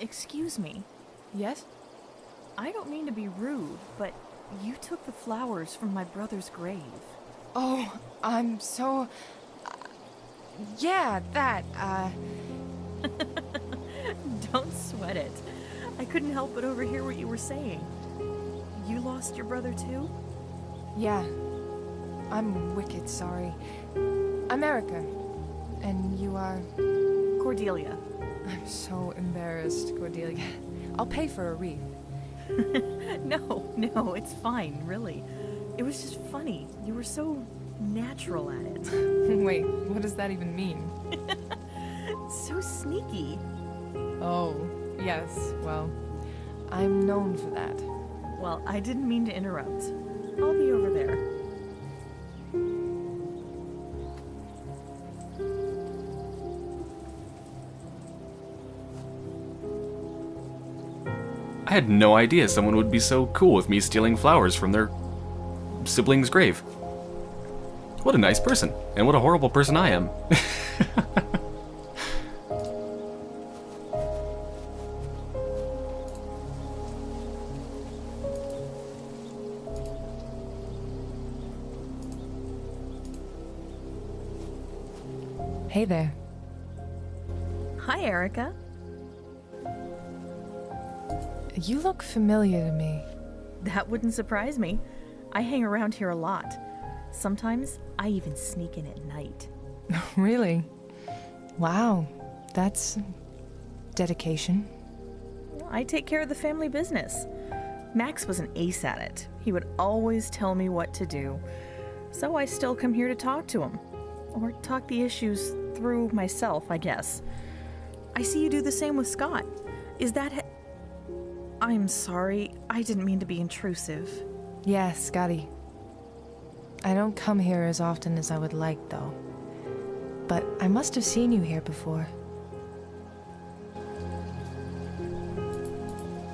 Excuse me. Yes? I don't mean to be rude, but you took the flowers from my brother's grave. Oh, I'm so... Yeah, that, uh... Don't sweat it. I couldn't help but overhear what you were saying. You lost your brother too? Yeah. I'm wicked sorry. I'm Erica. And you are... Cordelia. I'm so embarrassed, Cordelia. I'll pay for a wreath. No, no, it's fine, really. It was just funny. You were so... natural at it. Wait, what does that even mean? So sneaky. Oh, yes, well, I'm known for that. Well, I didn't mean to interrupt. I'll be over there. I had no idea someone would be so cool with me stealing flowers from their sibling's grave. What a nice person, and what a horrible person I am. Hey there. Hi, Erica. You look familiar to me. That wouldn't surprise me. I hang around here a lot. Sometimes, I even sneak in at night. Really? Wow, that's... dedication. I take care of the family business. Max was an ace at it. He would always tell me what to do. So I still come here to talk to him. Or talk the issues through myself, I guess. I see you do the same with Scott. Is that he- I'm sorry, I didn't mean to be intrusive. Yeah, Scotty. I don't come here as often as I would like, though. But I must have seen you here before.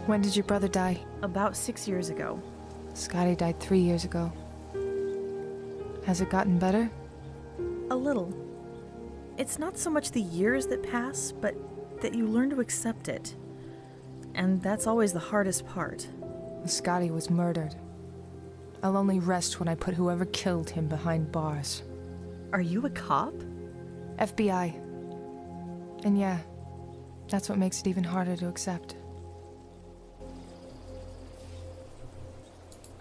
When did your brother die? About six years ago. Scotty died three years ago. Has it gotten better? A little. It's not so much the years that pass, but that you learn to accept it. And that's always the hardest part. Scotty was murdered. I'll only rest when I put whoever killed him behind bars. Are you a cop? F B I. And yeah, that's what makes it even harder to accept.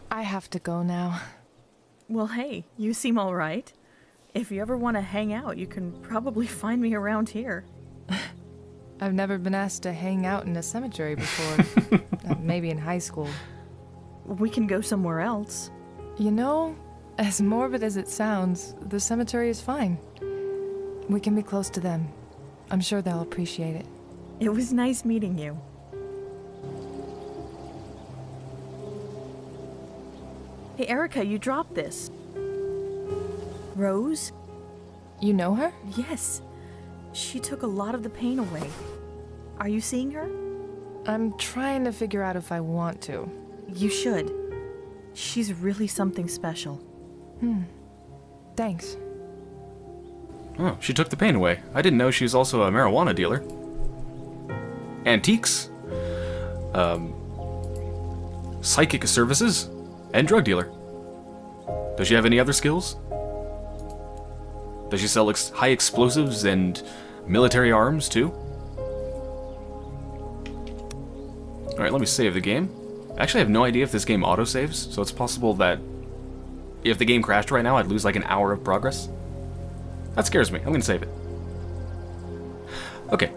I have to go now. Well, hey, you seem all right. If you ever want to hang out, you can probably find me around here. I've never been asked to hang out in a cemetery before. uh, maybe in high school. We can go somewhere else. You know, as morbid as it sounds, the cemetery is fine. We can be close to them. I'm sure they'll appreciate it. It was nice meeting you. Hey, Erica, you dropped this. Rose? You know her? Yes. She took a lot of the pain away. Are you seeing her? I'm trying to figure out if I want to. You should. She's really something special. Hmm. Thanks. Oh, she took the pain away. I didn't know she was also a marijuana dealer. Antiques, um, psychic services, and drug dealer. Does she have any other skills? Does she sell ex high explosives and military arms too? Alright, let me save the game. Actually, I have no idea if this game autosaves, so it's possible that if the game crashed right now, I'd lose like an hour of progress. That scares me. I'm gonna save it. Okay.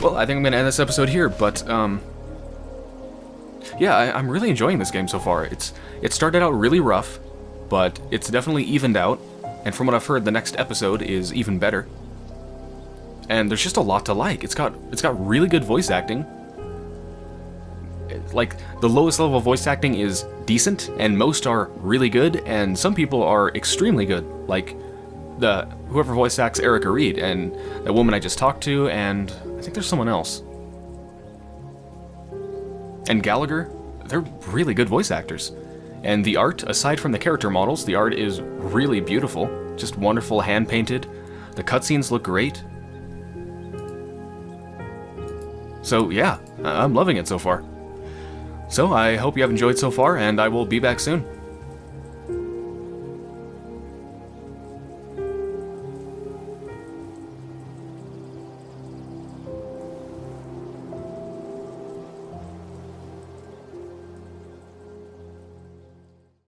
Well, I think I'm gonna end this episode here, but, um... yeah, I, I'm really enjoying this game so far. It's It started out really rough, but it's definitely evened out, and from what I've heard, the next episode is even better. And there's just a lot to like. It's got, it's got really good voice acting. Like, the lowest level of voice acting is decent, and most are really good, and some people are extremely good. Like, the whoever voice acts Erica Reed, and that woman I just talked to, and I think there's someone else. And Gallagher, they're really good voice actors. And the art, aside from the character models, the art is really beautiful. Just wonderful, hand-painted. The cutscenes look great. So, yeah, I'm loving it so far. So, I hope you have enjoyed so far, and I will be back soon.